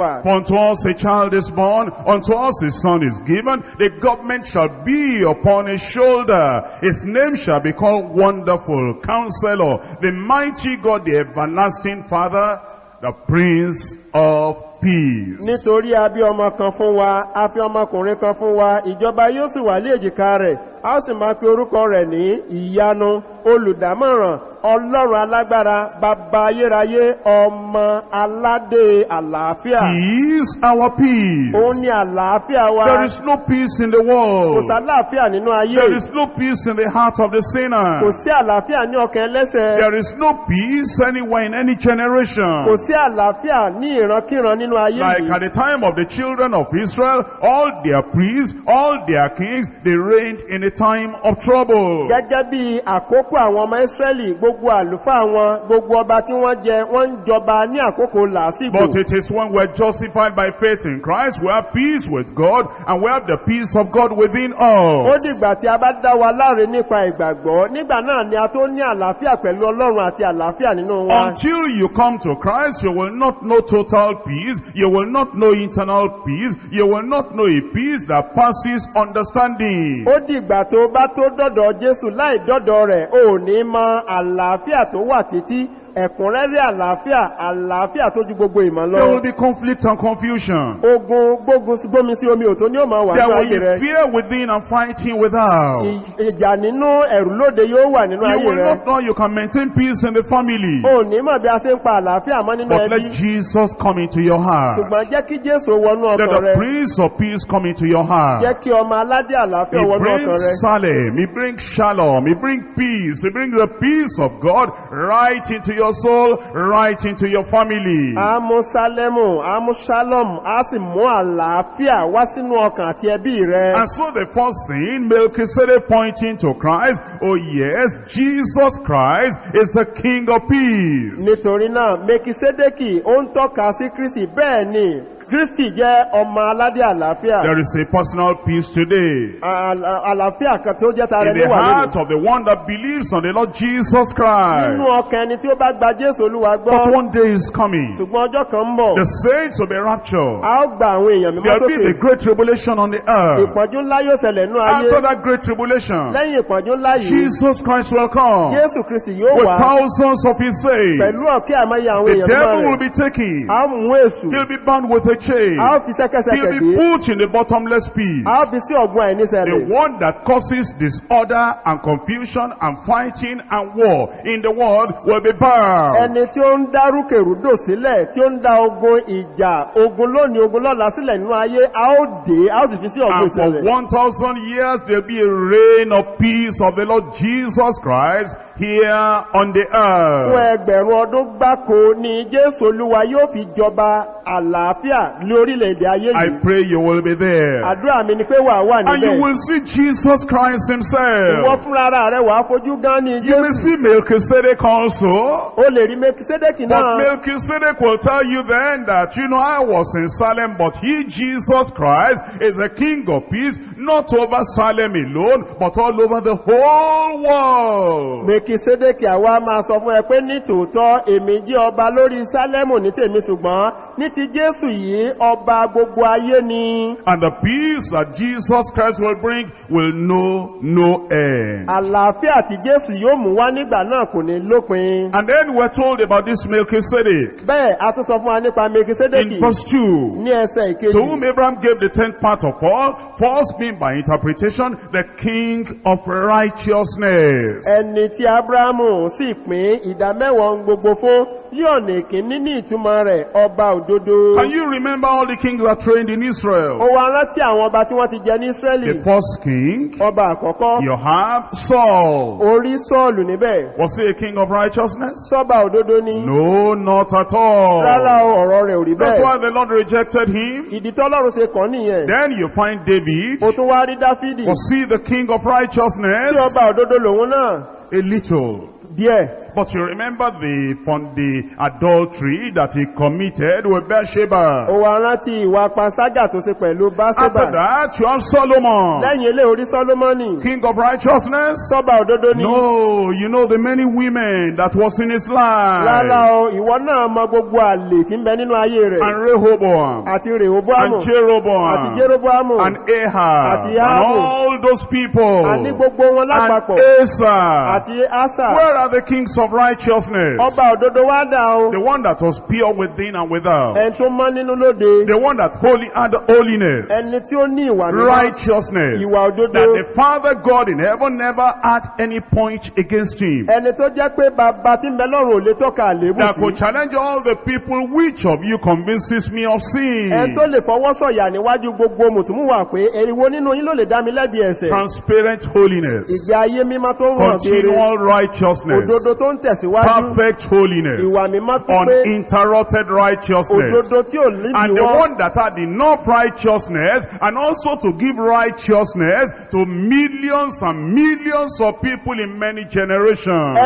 For unto us a child is born, unto us a son is given, the government shall be upon his shoulder. His name shall be called Wonderful, Counselor, the Mighty God, the Everlasting Father, the Prince of Peace. Nítorí a bí ọmọ kan fún wa, a fi ọmọkùnrin kan fún wa, ìjọba yóò sì wà lé èjìká rẹ̀, a ó sì máa pe orúkọ rẹ̀ ní ìyanu, olùdámọ̀ràn, Ọlọ́run alágbára, baba ayérayé, ọmọ aládé àlàáfíà. He is our peace. Ó ní àlàáfíà wa. There is no peace in the world. Kò sí àlàáfíà nínú ayé. There is no peace in the heart of the sinner. Kò sí àlàáfíà ní ọkàn ẹlẹ́ṣẹ̀. There is no peace anywhere in any generation. Kò sí àlàáfíà ní ìrankíran nínú ayé. Like at the time of the children of Israel, all their priests, all their kings, they reigned in a time of trouble. Gẹ́gẹ́ bí àkókò àwọn ọmọ Ísírẹ́lì, gbogbo àlùfáà wọn, gbogbo ọba tí wọ́n jẹ, wọ́n jọba ní àkókò làásìgbò. But it is when we are justified by faith in Christ, we have peace with God, and we have the peace of God within us. Ó dìgbà tí a bá dá wa láre nípa ìgbàgbọ́, nígbà náà ni a tó ní àlàáfíà pẹ̀lú Ọlọ́run àti àlàáfíà nínú wa. Until you come to Christ, you will not know total peace, you will not know internal peace, you will not know a peace that passes understanding. Ó dìgbà tó bá tó dọ̀dọ̀ Jésù láì dọ̀dọ̀ rẹ̀, ò ní mọ àlàáfíà tó wà títí. Ẹ̀kúnrẹ́rẹ́ àlàáfíà, àlàáfíà tó ju gbogbo ìmọ̀ lọ. There will be conflict and confusion. Ogun gbógun gbómi sí omi òtó ní ó máa wà nínú ayé rẹ. There will be fear within and fighting without. Ìjà nínú ẹ̀rù lóde yóò wà nínú ayé rẹ. You will not know you can maintain peace in the family. O ní mọ̀ bí a ṣe ń pa àlàáfíà mọ́ nínú ẹbí. But let Jesus come into your heart. Ṣùgbọ́n jẹ́ kí Jésù wọnú ọkàn rẹ. Let the Prince of Peace come into your heart. Jẹ́ kí ọmọ aládé àlàáfíà wọnú ọkàn rẹ. He brings Salem, he brings Shalom, he brings peace, he brings the peace of God right into your soul, right into your family. Àmú Sálẹ́mù, àmú Shalom, a sì mú àlàáfíà wá sínú ọkàn àti ẹbí rẹ. And so the first thing, Melchizedek pointing to Christ, oh yes, Jesus Christ is the King of Peace. Nítorí náà, Melchizedek, ó ń tọ́ka sí Kristi, bẹ́ẹ̀ ni, Kristi jẹ́ ọmọ aládé àlàáfíà. There is a personal peace today. Àlàáfíà kan tó jẹ́ tara ẹni wà nínú. In the heart of the one that believes on the Lord Jesus Christ. Nínú ọkàn ẹni tí ó bá gba Jésù Olúwa gbọ́. But one day is coming. Ṣùgbọ́n ọjọ́ kan ń bọ̀. The saints will be raptured. A ó gba àwọn èèyàn mímọ́ sókè. There will be the great tribulation on the earth. Ìpọ́njú ńlá yóò ṣẹlẹ̀ nínú ayé. After that great tribulation. Lẹ́yìn ìpọ́njú ńlá yìí. Jesus Christ will come. Jésù Kristi yóò wá. With thousands of his saints. Pẹ̀lú ọ̀kẹ́ àmọ́yẹ àwọn èèyàn mímọ́ rẹ̀. The devil will be taken. A mú èṣù. He will be bound with a chain. He'll be put in the bottomless pit. The one that causes disorder and confusion and fighting and war in the world will be bound. And for 1,000 years there'll be a reign of peace of the Lord Jesus Christ here on the earth. I pray you will be there. And you will see Jesus Christ himself. You will see Melchizedek also. But Melchizedek will tell you then that, you know, I was in Salem, but he, Jesus Christ, is the King of Peace, not over Salem alone, but all over the whole world. And the peace that Jesus Christ will bring will know no end. And then we're told about this Melchizedek. In verse 2, to whom Abraham gave the 10th part of all, first being by interpretation, the King of Righteousness. Can you remember all the kings that reigned in Israel? The first king, you have Saul. Was he a king of righteousness? No, not at all. That's why the Lord rejected him. Then you find David. Was he the king of righteousness? A little. But you remember the adultery that he committed with Bathsheba. After that, you have Solomon, king of righteousness. No, you know the many women that was in his life. And Rehoboam, and Jeroboam, and Ahab, and all those people, and Asa. Where are the kings of of righteousness, the one that was pure within and without, the one that holy had holiness, righteousness, that the Father God in heaven never had any point against him, that could challenge all the people, which of you convinces me of sin? Transparent holiness, continual righteousness, perfect holiness, uninterrupted righteousness, and the one that had enough righteousness, and also to give righteousness to millions and millions of people in many generations.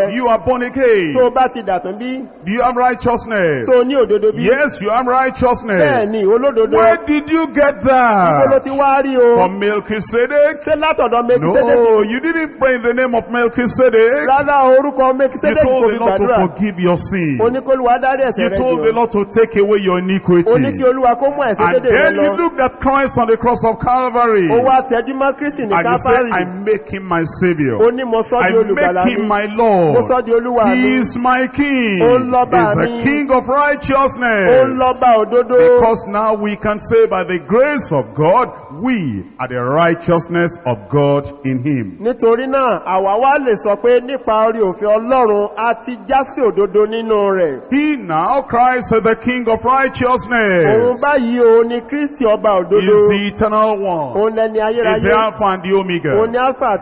If you are born again, do you have righteousness? Yes, you have righteousness. Where did you get that? From Melchizedek? No, you didn't pray in the name of Melchizedek. You told the Lord to forgive your sin. You told the Lord to take away your iniquity. And then you looked at Christ on the cross of Calvary. And you said, I make him my Savior. I make him my Lord. He is my King. He is a King of righteousness. Because now we can say by the grace of God, we are the righteousness of God in him. He now, Christ is the King of righteousness. Is the eternal one. Is the Alpha and the Omega.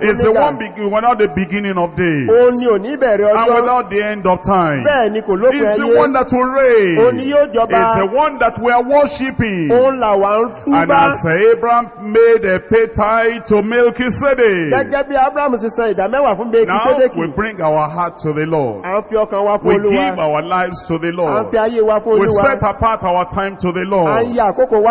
Is the one without the beginning of days and without the end of time. Is the one that will reign. Is the one that we are worshipping. And as Abraham made a pay tithe to Melchizedek, now we bring our heart to the Lord. We give our lives to the Lord. We set apart our time to the Lord.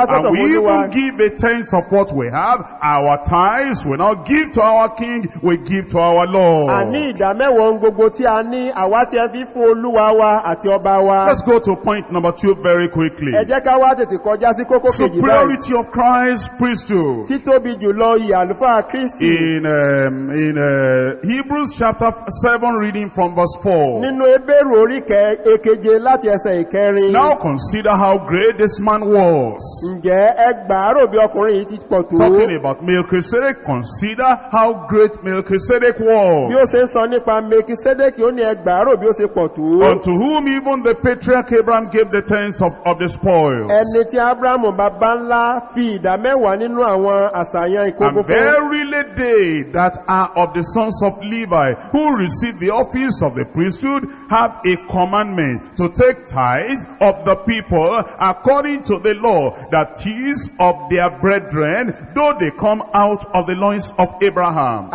And we even give a tenth of what we have. Our tithes we now give to our King. We give to our Lord. Let's go to point number 2 very quickly. Superiority of Christ's priesthood. In Hebrews chapter 7, reading from verse 4. Now consider how great this man was. Talking about Melchizedek, consider how great Melchizedek was. Unto whom even the patriarch Abraham gave the tenth of the spoils. And very late they that are of the sons of Levi, who receive the office of the priesthood, have a commandment to take tithes of the people according to the law, that is of their brethren, though they come out of the loins of Abraham.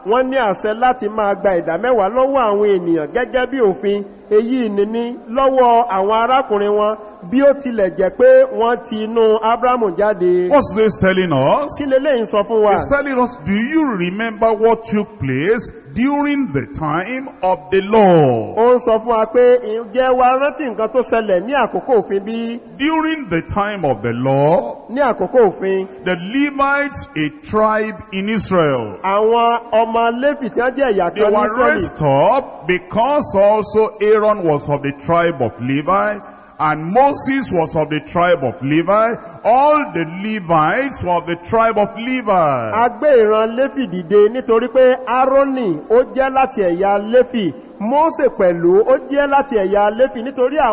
Wọ́n ní àṣẹ láti máa gba ìdá mẹ́wàá lọ́wọ́ àwọn ènìyàn gẹ́gẹ́ bí òfin, èyí ni lọ́wọ́ àwọn arákùnrin wọn bí ó tilẹ̀ jẹ́ pé wọ́n ti inú Ábúráhámù jáde. What's this telling us? Kí leléyìí sọ fún wa? It's telling us, do you remember what took place during the time of the law? Ó sọ fún wa pé ǹjẹ́ wa rántí nǹkan tó ṣẹlẹ̀ ní àkókò òfin bí? During the time of the law, ní àkókò òfin, the Levites, a tribe in Israel, àwọn ọmọ Léfì tí wọ́n jẹ́ ìyà kan ní Ísírẹ́lì, they were raised up because also Aaron was of the tribe of Levi, and Moses was of the tribe of Levi. All the Levites were of the tribe of Levi. Agbe ìran Léfì dìde nítorí pé Aaroni ó jẹ́ láti ẹ̀yà Léfì. Mósè pẹ̀lú ó jẹ́ láti ẹ̀yà Léfì, nítorí náà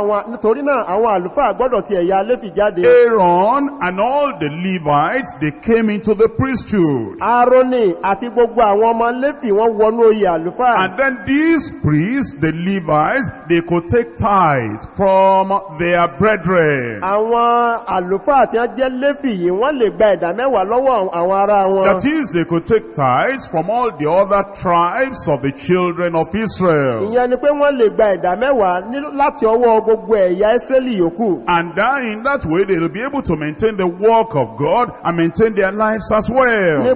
àwọn àlùfáà gbọ́dọ̀ ti ẹ̀yà Léfì jáde. Aaron and all the Levites, they came into the priesthood. Aaroni àti gbogbo àwọn ọmọ Léfì wọ́n wọnú oyè àlùfáà. And then these priests, the Levites, they could take tithes from their brethren. Àwọn àlùfáà tí wọ́n jẹ́ Léfì yìí wọ́n lè gba ìdá mẹ́wàá lọ́wọ́ àwọn ará wọn. That is, they could take tithes from all the other tribes of the children of Israel. And that in that way they will be able to maintain the work of God and maintain their lives as well. The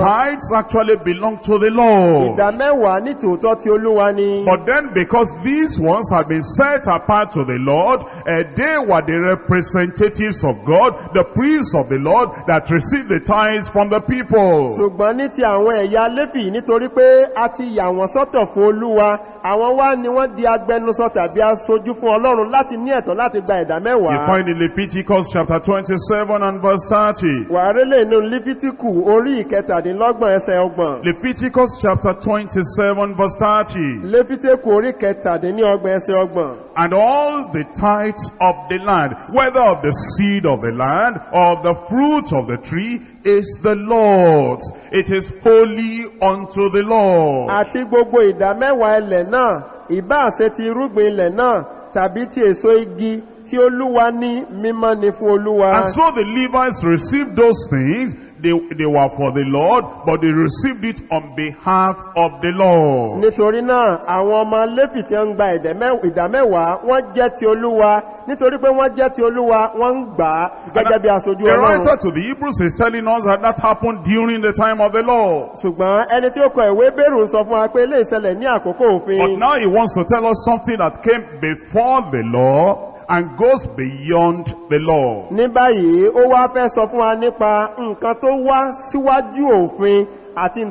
tithes actually belong to the Lord. But then because these ones have been set apart to the Lord, they were the representatives of God, the priests of the Lord that received the tithes from the people. You find in Leviticus chapter 27 and verse 30. Leviticus chapter 27 verse 30. And all the tithes of the land, whether of the seed of the land or of the fruit of the tree, is the Lord's. It is holy unto the Lord. And so the Levites received those things. They were for the Lord, but they received it on behalf of the Lord. The writer to the Hebrews is telling us that that happened during the time of the Lord. But now he wants to tell us something that came before the law and goes beyond the law. You see,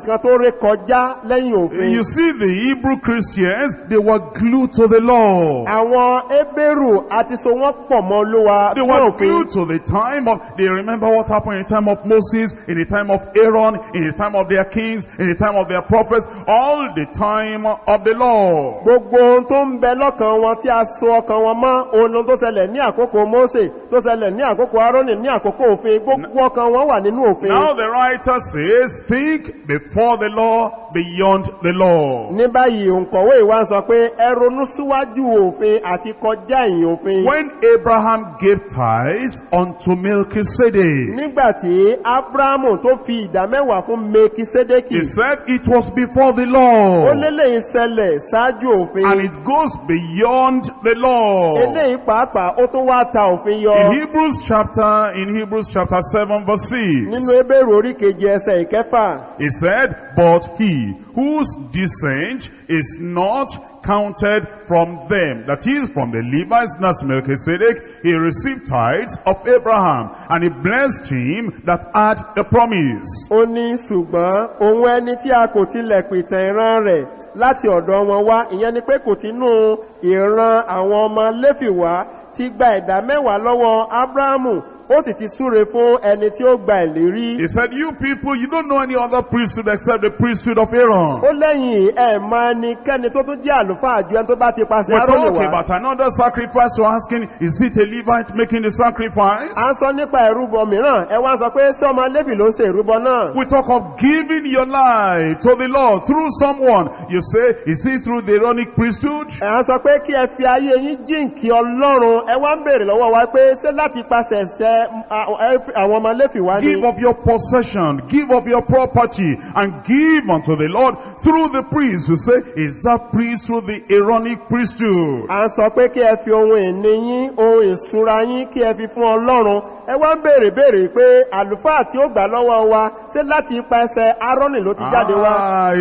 the Hebrew Christians, they were glued to the law. They were glued to the time of, they remember what happened in the time of Moses, in the time of Aaron, in the time of their kings, in the time of their prophets, all the time of the law. Now the writer says, think before the law, beyond the law. When Abraham gave tithes unto Melchizedek, he said it was before the law. And it goes beyond the law. In Hebrews chapter 7 verse 6. He said, but he whose descent is not counted from them, that is from the Levites, that's Melchizedek, he received tithes of Abraham, and he blessed him that had the promise. Láti ọ̀dọ̀ wọn wá ìyẹn ni pé kò tínú ìran àwọn ọmọ Léfì wá tí gba ìdá mẹ́wàá lọ́wọ́ Ábúráhámù ó sì ti súre fún ẹni tí ó gba ìlérí. He said, you people, you don't know any other priesthood except the priesthood of Aaron. Ó lẹ́yìn ẹ̀ máa ní kẹ́ni tó tún jẹ́ àlùfáà ju ẹni tó bá ti pasẹ̀ Áárónì wá. We're talking about another sacrifice, so asking, is it a Levite making the sacrifice? À ń sọ nípa ìrúbọ mìíràn, ẹ wá sọ pé ṣé ọmọ Léfì ló ń ṣe ìrúbọ náà. We talk of giving your life to the Lord through someone. You say, is it through the Aaronic priesthood? À ń sọ pé kí ẹ fi ayé yín jíǹkí Ọlọ́run, ẹ wá ń béèrè lọ́wọ́ wa pé ṣé láti pasẹ̀ ṣẹ give of your possession, give of your property, and give unto the Lord through the priest. You say, is that priest through the Aaronic priesthood? He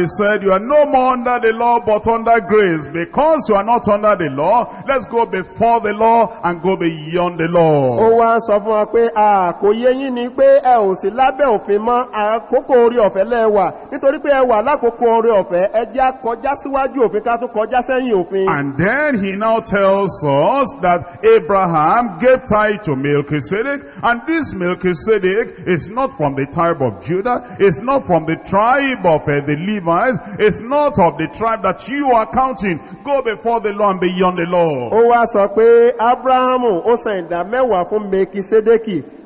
said, you are no more under the law but under grace. Because you are not under the law, let's go before the law and go beyond the law. And then he now tells us that Abraham gave tithe to Melchizedek, and this Melchizedek is not from the tribe of Judah, it's not from the tribe of the Levites, it's not of the tribe that you are counting. Go before the law and beyond the law.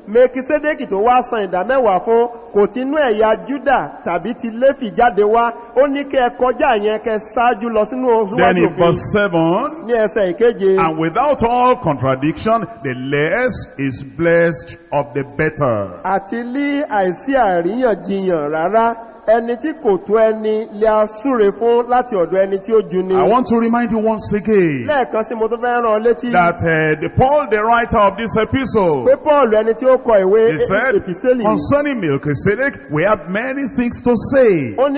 Melchizedek tó wá san ìdá mẹ́wàá fún kò tínú ẹ̀yà Júdà tàbí ti Léfì jáde wá ó ní kẹ́ kọjá yẹn kẹ́ ṣáájú lọ sínú ní ẹsẹ̀ ìkeje. And without all contradiction, the less is blessed of the better. Àti lí àìsí àríyànjiyàn rárá I want to remind you once again that Paul, the writer of this epistle, he said, concerning Melchizedek, we have many things to say, but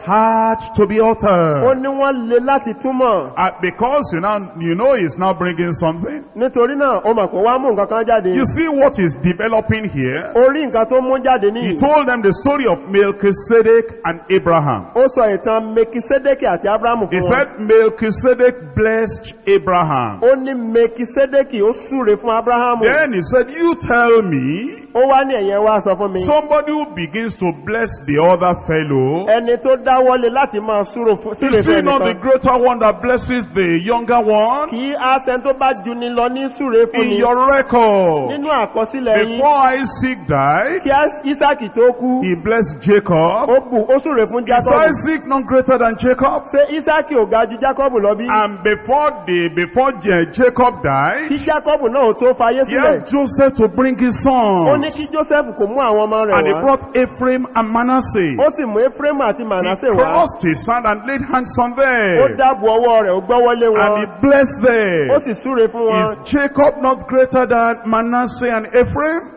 hard to be uttered. Because you know he's now bringing something. You see what is developing here. He told them the story of Melchizedek and Abraham. He said Melchizedek blessed Abraham. Then he said, you tell me somebody who begins to bless the other fellow, is he not the greater one that blesses the younger one? In your record, before Isaac died, he blessed Jacob. Is Isaac not greater than Jacob? And before Jacob died, he asked Joseph to bring his son. And he brought Ephraim and Manasseh. He crossed his hand and laid hands on them. And he blessed them. Is Jacob not greater than Manasseh and Ephraim?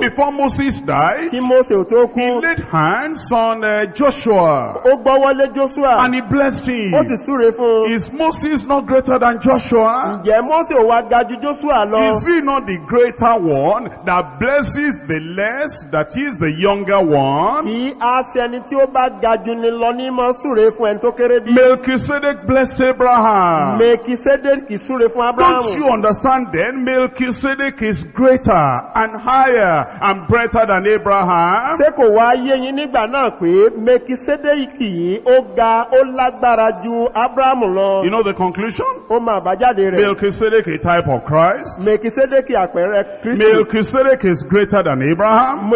Before Moses died, he laid hands on Joshua. And he blessed him. Is Moses not greater than Joshua? Is he not the greater one that blesses the less, that is the younger one? Melchizedek blessed Abraham. Don't you understand then? Melchizedek is greater and higher and better than Abraham. You know the conclusion? Melchizedek is a type of Christ. Melchizedek is greater than Abraham.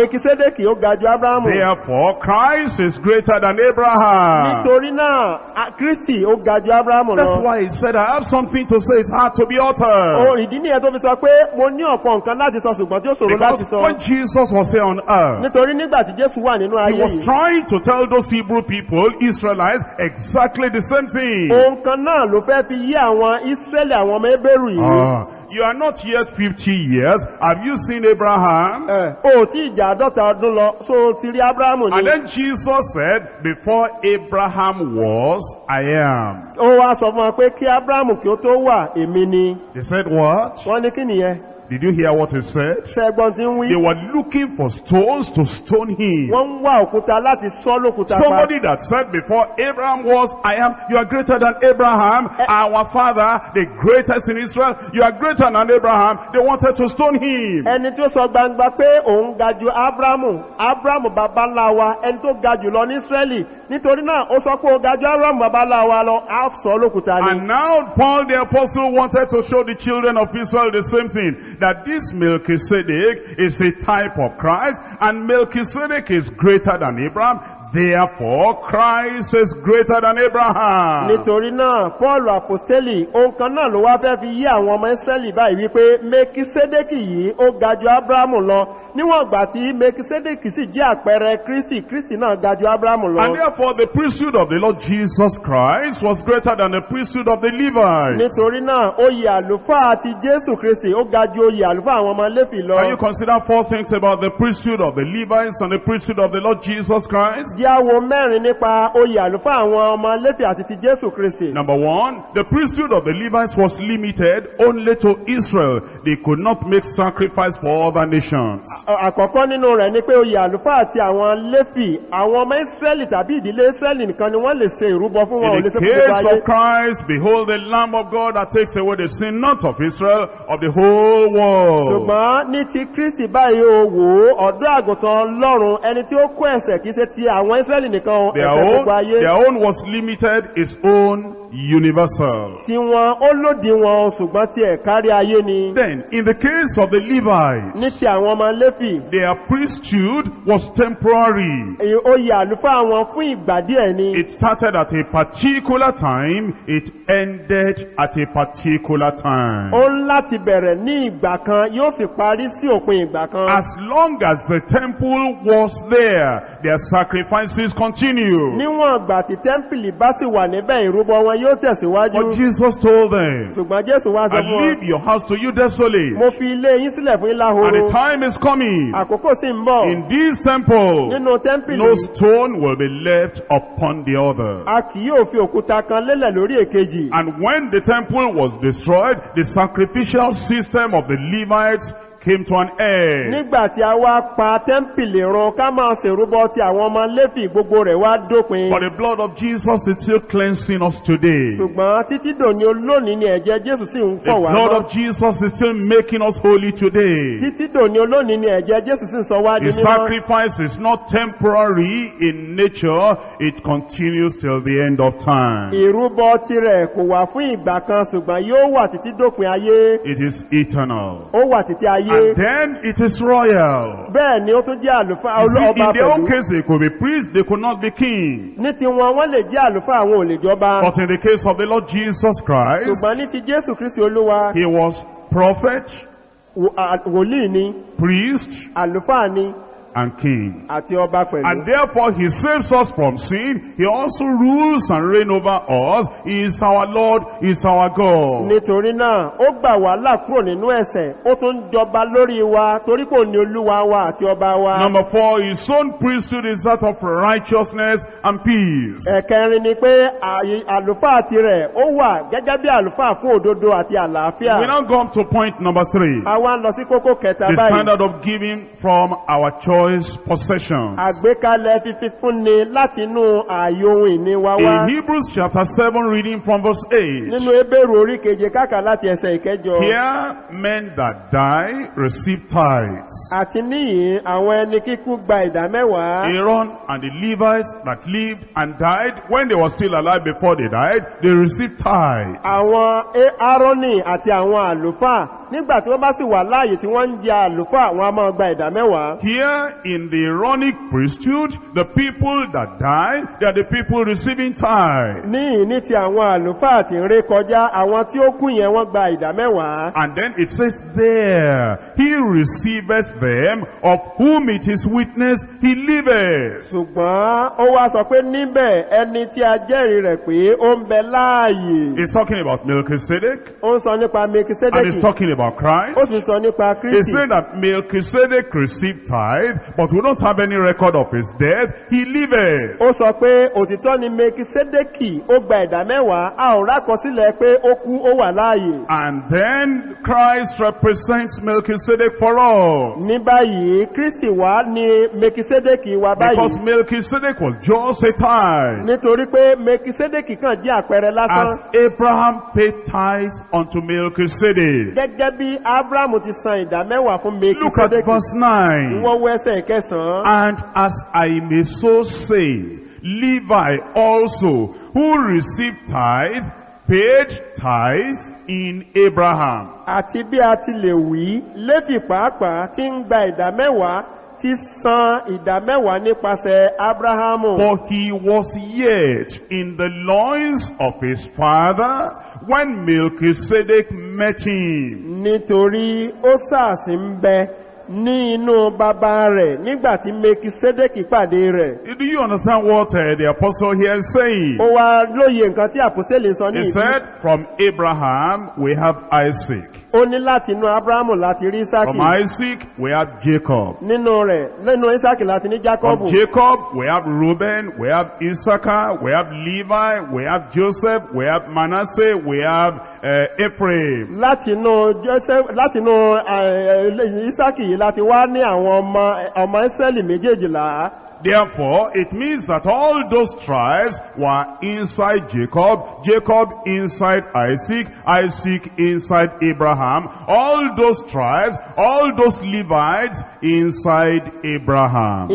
Therefore, Christ is greater than Abraham. That's why he said, I have something to say, it's hard to be uttered. Because when Jesus was here on earth, he was trying to tell those Hebrew people, Israelites, exactly the same thing. You are not yet 50 years. Have you seen Abraham? And then Jesus said, before Abraham was, I am. They said what? Did you hear what he said? They were looking for stones to stone him. Somebody that said, before Abraham was, I am. You are greater than Abraham, our father, the greatest in Israel. You are greater than Abraham. They wanted to stone him. And now Paul the Apostle wanted to show the children of Israel the same thing, that this Melchizedek is a type of Christ, and Melchizedek is greater than Abraham. Therefore, Christ is greater than Abraham. And therefore, the priesthood of the Lord Jesus Christ was greater than the priesthood of the Levites. Can you consider four things about the priesthood of the Levites and the priesthood of the Lord Jesus Christ? Number one, the priesthood of the Levites was limited only to Israel. They could not make sacrifice for other nations. In the case of Christ, behold the Lamb of God that takes away the sin, not of Israel, of the whole world. Their own was limited, his own universal. Then, in the case of the Levites, their priesthood was temporary. It started at a particular time, it ended at a particular time. As long as the temple was there, their sacrifices continued. But Jesus told them, I leave your house to you desolate, and the time is coming, in this temple, no stone will be left upon the other. And when the temple was destroyed, the sacrificial system of the Levites came to an end. But the blood of Jesus is still cleansing us today. The blood of Jesus is still making us holy today. The sacrifice is not temporary in nature, it continues till the end of time. It is eternal. And then it is royal. You see, in their own case, they could be priests, they could not be kings. But in the case of the Lord Jesus Christ, he was prophet, priest, and king. And therefore he saves us from sin. He also rules and reigns over us. He is our Lord, he is our God. Number 4, his own priesthood is that of righteousness and peace. We now come to point number 3. The standard of giving from our church possessions. In Hebrews chapter 7, reading from verse 8, here men that die receive tithes. Aaron and the Levites that lived and died when they were still alive before they died, they received tithes. Here in the Aaronic priesthood, the people that died, they are the people receiving tithes. And then it says there, he receiveth them of whom it is witness he liveth. It's talking about Melchizedek, and it's talking about Christ. He's saying that Melchizedek received tithe, but we don't have any record of his death. He liveth. And then Christ represents Melchizedek for us. Because Melchizedek was just a tithe. As Abraham paid tithes unto Melchizedek. Look at verse 9. And as I may so say, Levi also, who received tithe, paid tithe in Abraham. For he was yet in the loins of his father when Melchizedek met him. Do you understand what the apostle here is saying? He said, from Abraham we have Isaac. From Isaac, we have Jacob. From Jacob, we have Reuben, we have Issachar, we have Levi, we have Joseph, we have Manasseh, we have Ephraim. Therefore, it means that all those tribes were inside Jacob, Jacob inside Isaac, Isaac inside Abraham. All those tribes, all those Levites inside Abraham.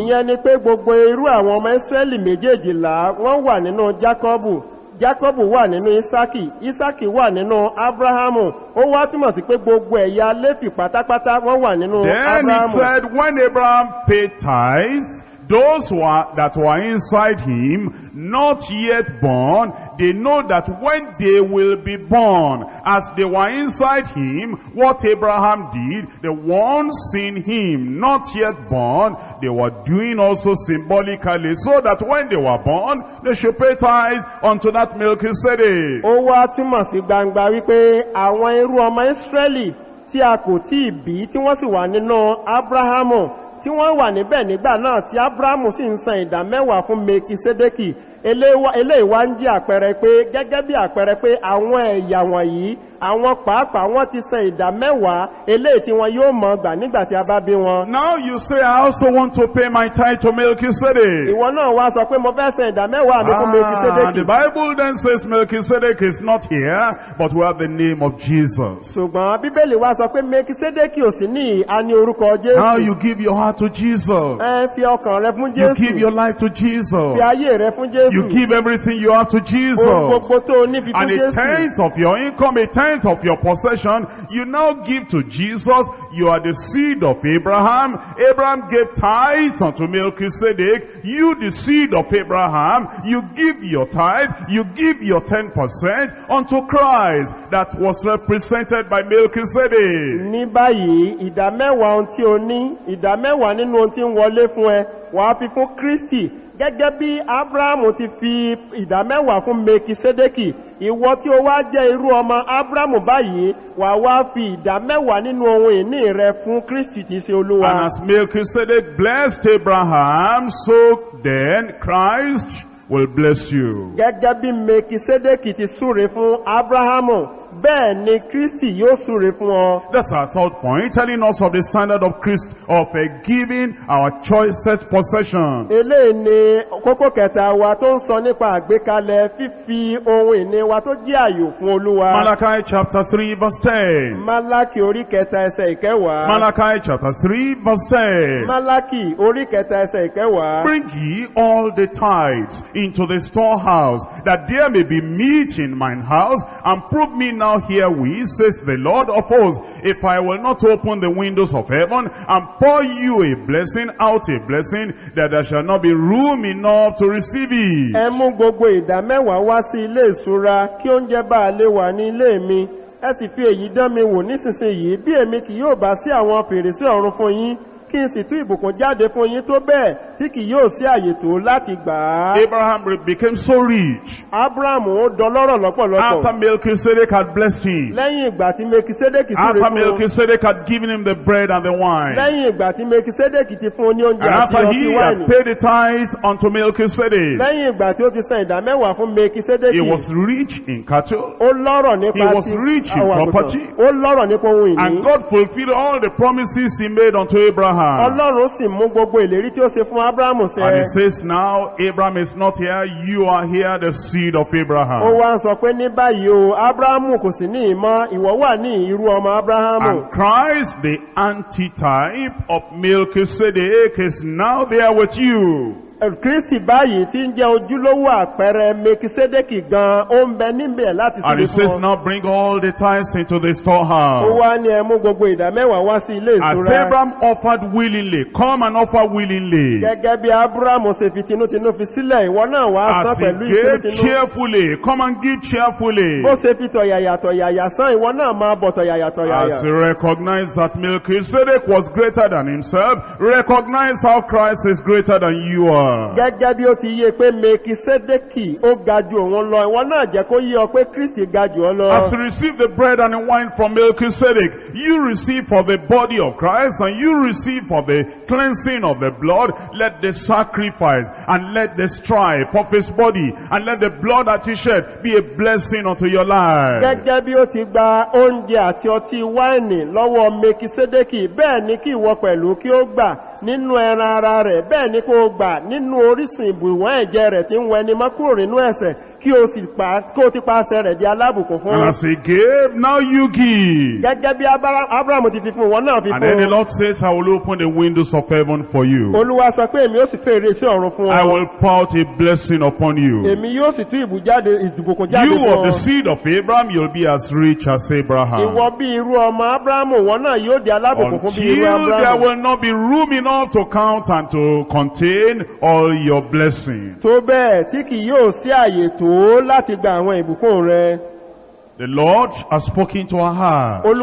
Jacob wà nínú Isaki, Isaki wà nínú Abrahamu. Ó wá túmọ̀ sí pé gbogbo ẹ̀yà Léfì pátápátá wọ́n wà nínú Abrahamu. Then it said, when Abraham paid tithes, those that were inside him, not yet born, they know that when they will be born, as they were inside him, what Abraham did, the ones in him, not yet born, they were doing also symbolically, so that when they were born, they should pay tithes unto that Melchizedek. Ó wá túmọ̀ sí gbangba wípé àwọn irú ọmọ Ísírẹ́lì tí a kò tíì bí tí wọ́n sì wà nínú Abrahamu. Tí wọ́n wà níbẹ̀ nígbà náà tí Abrahamu sì ń san ìdá mẹ́wàá fún Melchizedeki, eléyìí wá ń jẹ́ àpẹẹrẹ pé gẹ́gẹ́ bí àpẹẹrẹ pé àwọn ẹ̀yà wọ̀nyí àwọn pàápàá wọ́n ti san ìdá mẹ́wàá eléyìí tí wọn yóò mọ̀ gbà nígbà tí a bá bí wọn. Now you say I also want to pay my tithe to Melchizedek. Ìwọ náà wá sọ pé mo fẹ́ san ìdá mẹ́wàá mi fún Melchizedek. The Bible then says Melchizedek is not here, but we have the name of Jesus. Ṣùgbọ́n Bíbélì wá sọ pé Melchizedek ò sí ní àní orúkọ Jésù. Now you give your heart to Jesus. Ẹ fi ọkàn rẹ fún Jésù. You give your life to Jesus. Fi ayé rẹ fún Jésù. You give everything you have to Jesus. Ohun gbogbo tó o ní fi fún Jésù. And a tenth of your income, a tenth of your possession, you now give to Jesus. You are the seed of Abraham. Abraham gave tithes unto Melchizedek. You, the seed of Abraham, you give your tithe, you give your 10% unto Christ that was represented by Melchizedek. Ní báyìí, ìdá mẹ́wàá ohun tí o ní, ìdá mẹ́wàá nínú ohun tí ń wọlé fún ẹ, wàá fi fún Kristi. Gẹ́gẹ́ bí Abrahamu ti fi ìdá mẹ́wàá fún Melchizedeki, ìwọ tí ó wá jẹ́ irú ọmọ Abrahamu báyìí, wà wá fi ìdá mẹ́wàá nínú ohun ìní rẹ fún Kristi tí ṣe Olúwa. And as Melchizedek blessed Abraham, so then Christ will bless you. Gẹ́gẹ́ bí Melchizedeki ti súre fún Abrahamu, bẹ́ẹ̀ ni Kristi yóò súre fún ọ. That's our third point, telling us of the standard of Christ, of giving our choicest possessions. Eléyìí ni kókó kẹta wa tó ń sọ nípa àgbékalẹ̀ fífi ohun ìní wa tó jẹ́ àyò fún Olúwa. Malachi chapter 3 verse 10. Malachi orí kẹta ẹsẹ̀ ìkẹwàá. Malachi chapter 3 verse 10. Malachi orí kẹta ẹsẹ̀ ìkẹwàá. Bring ye all the tithes into the storehouse, that there may be meat in mine house, and prove me now herewith, says the Lord of hosts, if I will not open the windows of heaven and pour you a blessing out a blessing, that there shall not be room enough to receive it. Ẹ mú gbogbo ìdá mẹ́wàá wá sí ilé ìṣúra kí oúnjẹ bá lè wà ní ilé mi. Ẹ sì fi èyí dán mi wò nísinsìnyí bí èmi kì yóò bá sí àwọn fèrèsé ọ̀run fún yín. Kí n sì tú ìbùkún jáde fún yín tó bẹ́ẹ̀ tí kì yóò sí àyè tó láti gbà á. Abraham became so rich. Abraham ó dọlọ́rọ̀ lọ́pọ̀lọpọ̀. After Melchizedek had blessed him. Lẹ́yìn ìgbà tí Melchizedek súre fún. After Melchizedek had given him the bread and the wine. Lẹ́yìn ìgbà tí Melchizedek ti fún ní oúnjẹ àti ọtí wáìnì. And after he had paid the tithes unto Melchizedek. Lẹ́yìn ìgbà tí ó ti san ìdá mẹ́wàá fún Melchizedek. He was rich in cattle. Ó lọ́rọ̀ nípa ti àwàgùtàn. He was rich in property. Ó lọ́rọ̀ nípa ohun ìní. And God fulfilled all the promises he made unto Abraham. Ọlọ́run sì mú gbogbo ìlérí tí ó ṣe fún Abrahamu ṣẹ. And he says now, Abraham is not here, you are here, the seed of Abraham. Ó wá ń sọ pé ní báyìí o, Abrahamu kò sí ní ìmọ̀, ìwọ wà ní irú ọmọ Abrahamu. And Christ, the antitype of Melchizedek, is now there with you. Kristi báyìí tí ń jẹ́ ojúlówó àpẹẹrẹ Melchizedeki gan ó ń bẹ níbẹ̀ láti sílẹ̀ fún ọ. And he says now bring all the tithes into the storehouse. Ó wá ní ẹ mú gbogbo ìdá mẹ́wàá wá sí ilé ìṣúra. As Abraham offered willingly, come and offer willingly. Gẹ́gẹ́ bí Abraham ṣe fi tinútinú fi sílẹ̀, ìwọ náà wá san pẹ̀lú ìtinútinú. As he gave cheerfully, come and give cheerfully. Bó ṣe fi tọ̀yàyà san, ìwọ náà máa bọ̀ tọ̀yàyà. As he recognized that Melchizedek was greater than himself, recognize how Christ is greater than you are. Gẹ́gẹ́ bí ó ti yé pé Melchizedeki ó ga ju òun lọ, ìwọ náà jẹ́ kó yé ọ pé Kristi ga jù ọ lọ. As you receive the bread and the wine from Melchizedek, you receive for the body of Christ and you receive for the cleansing of the blood. Let the sacrifice and let the stripe of his body and let the blood that he shed be a blessing unto your life. Gẹ́gẹ́ bí ó ti gba oúnjẹ àti ọtí wáìnì lọ́wọ́ Melchizedeki, bẹ́ẹ̀ ni kí ìwọ pẹ̀lú kí ó gbà nínú ẹran ara rẹ̀, bẹ́ẹ̀ ni kó gbà nínú orísun ìbùwọ́n ẹ̀jẹ̀ rẹ̀ tí ń wẹni mọ́ kúrò nínú ẹ̀ṣẹ̀, kí o sì pa kí o ti paṣẹ rẹ̀ di alábùkún fún. And as he gave, now you give. Gẹ́gẹ́ bí Abraham ti fi fún, wọ́n náà fi fún. And then the Lord says, I will open the windows of heaven for you. Olúwa sọ pé èmi ó sì fèrè sí ọ̀run fún ọ. I will pour out a blessing upon you. Èmi yóò sì tú ìbùkún jáde fún ọ. You of the seed of Abraham, you'll be as rich as Abraham. Ìwọ bí irú ọmọ Abraham, wọ́n náà yóò di alábùkún fún bí irú Abraham. Until there will not be room enough to count and to contain all your blessings. Tó bẹ́ẹ̀ tí kì yóò sí àyè tó. The Lord has spoken to our heart. He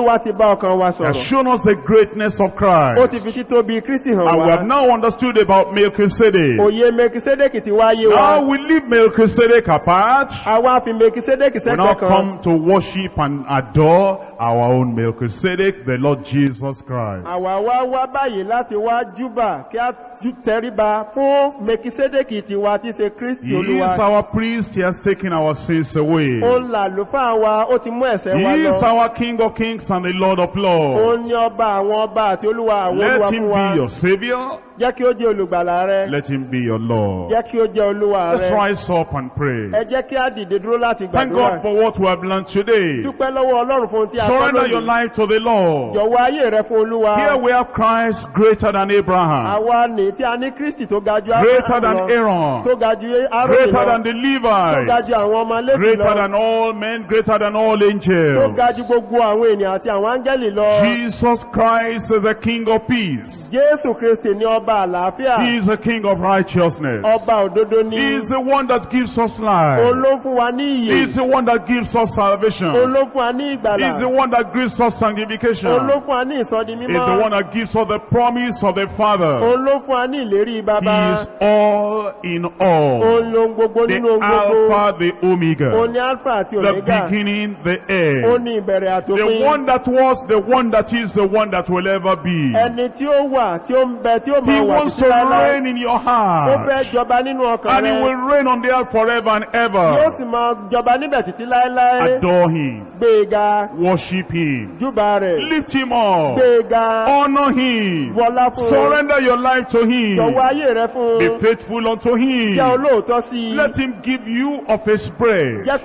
has shown us the greatness of Christ. And we have now understood about Melchizedek. Now we leave Melchizedek apart. We now come to worship and adore our own Melchizedek, the Lord Jesus Christ. He is our priest, he has taken our sins away. He is our King of Kings and the Lord of Lords. Let him be your Savior. Let him be your Lord. Let's rise up and pray. Thank God for what we have learned today. Surrender your life to the Lord. Here we have Christ greater than Abraham, greater than Aaron, greater than the Levites, greater than all men, greater than all angels. Jesus Christ is the King of peace. He is the King of righteousness. He is the one that gives us life. He is the one that gives us salvation. He is the one that gives us sanctification. He is the one that gives us the promise of the Father. He is all in all. The Alpha, the Omega. The beginning, the end. The one that was, the one that is, the one that will ever be. He wants to reign in your heart, and he will reign on the earth forever and ever. Adore him, worship him, lift him up, honor him, surrender your life to him, be faithful unto him. Let him give you of his bread, let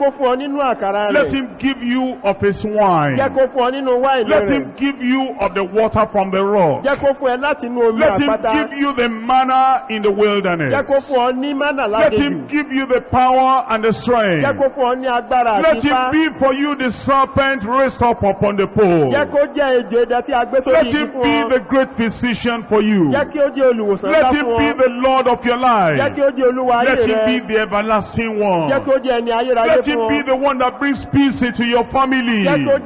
him give you of his wine, let him give you of the water from the rock. Let him give you the manna in the wilderness. Let him give you the power and the strength. Let him be for you the serpent raised up upon the pole. Let him be the great physician for you. Let him be the Lord of your life. Let him be the everlasting one. Let him be the one that brings peace into your family. Let him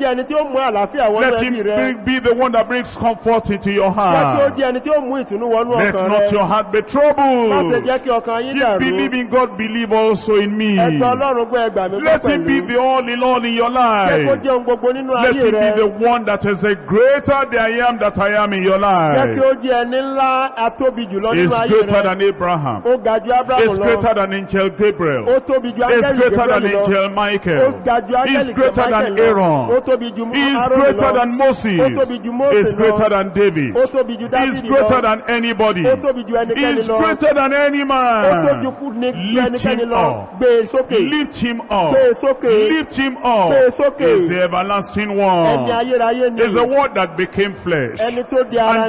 be the one that brings comfort into your heart. Let not your heart be troubled. If believe in God, believe also in me. Let him be the all in all in your life. Let him be the one that is the greater the I am that I am in your life. He is greater than Abraham. He is greater than Angel Gabriel. He is greater than Angel Michael. He is greater than Aaron. He is greater than Moses. He is greater than David. He is greater than anybody. He is greater than any man. Lift him up. Lift him up. Lift him up. He is the everlasting one. He is the word that became flesh and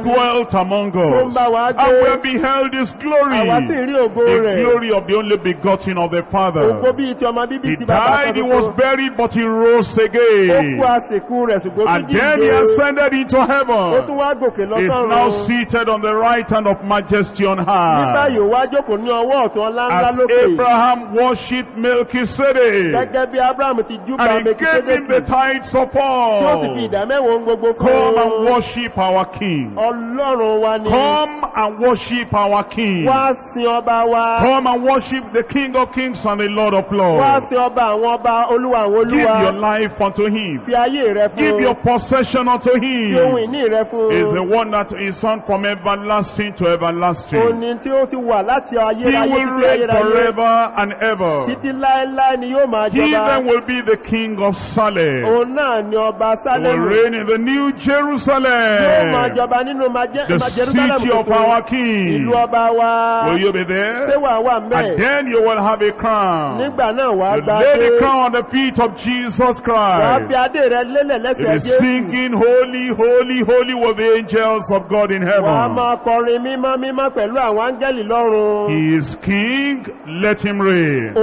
dwelt among us. And we have beheld his glory, the glory of the only begotten of the Father. He died, he was buried, but he rose again. And then he ascended into heaven. He is now seated on the right hand of majesty on high. As Abraham worshipped Melchizedek, and he gave him the tithes of all. Come and worship our King. Come and worship our King. Come and worship the King of Kings and the Lord of Lords. Give your life unto him. Give your possession unto him. He is the one that is on from everlasting into everlasting. He will reign forever and ever. He then will be the king of Salem. He will reign in the new Jerusalem, the city of our king. Will you be there? And then you will have a crown. You lay the crown on the feet of Jesus Christ. It is singing, holy, holy, holy were the angels of God in heaven. He is king, let him reign.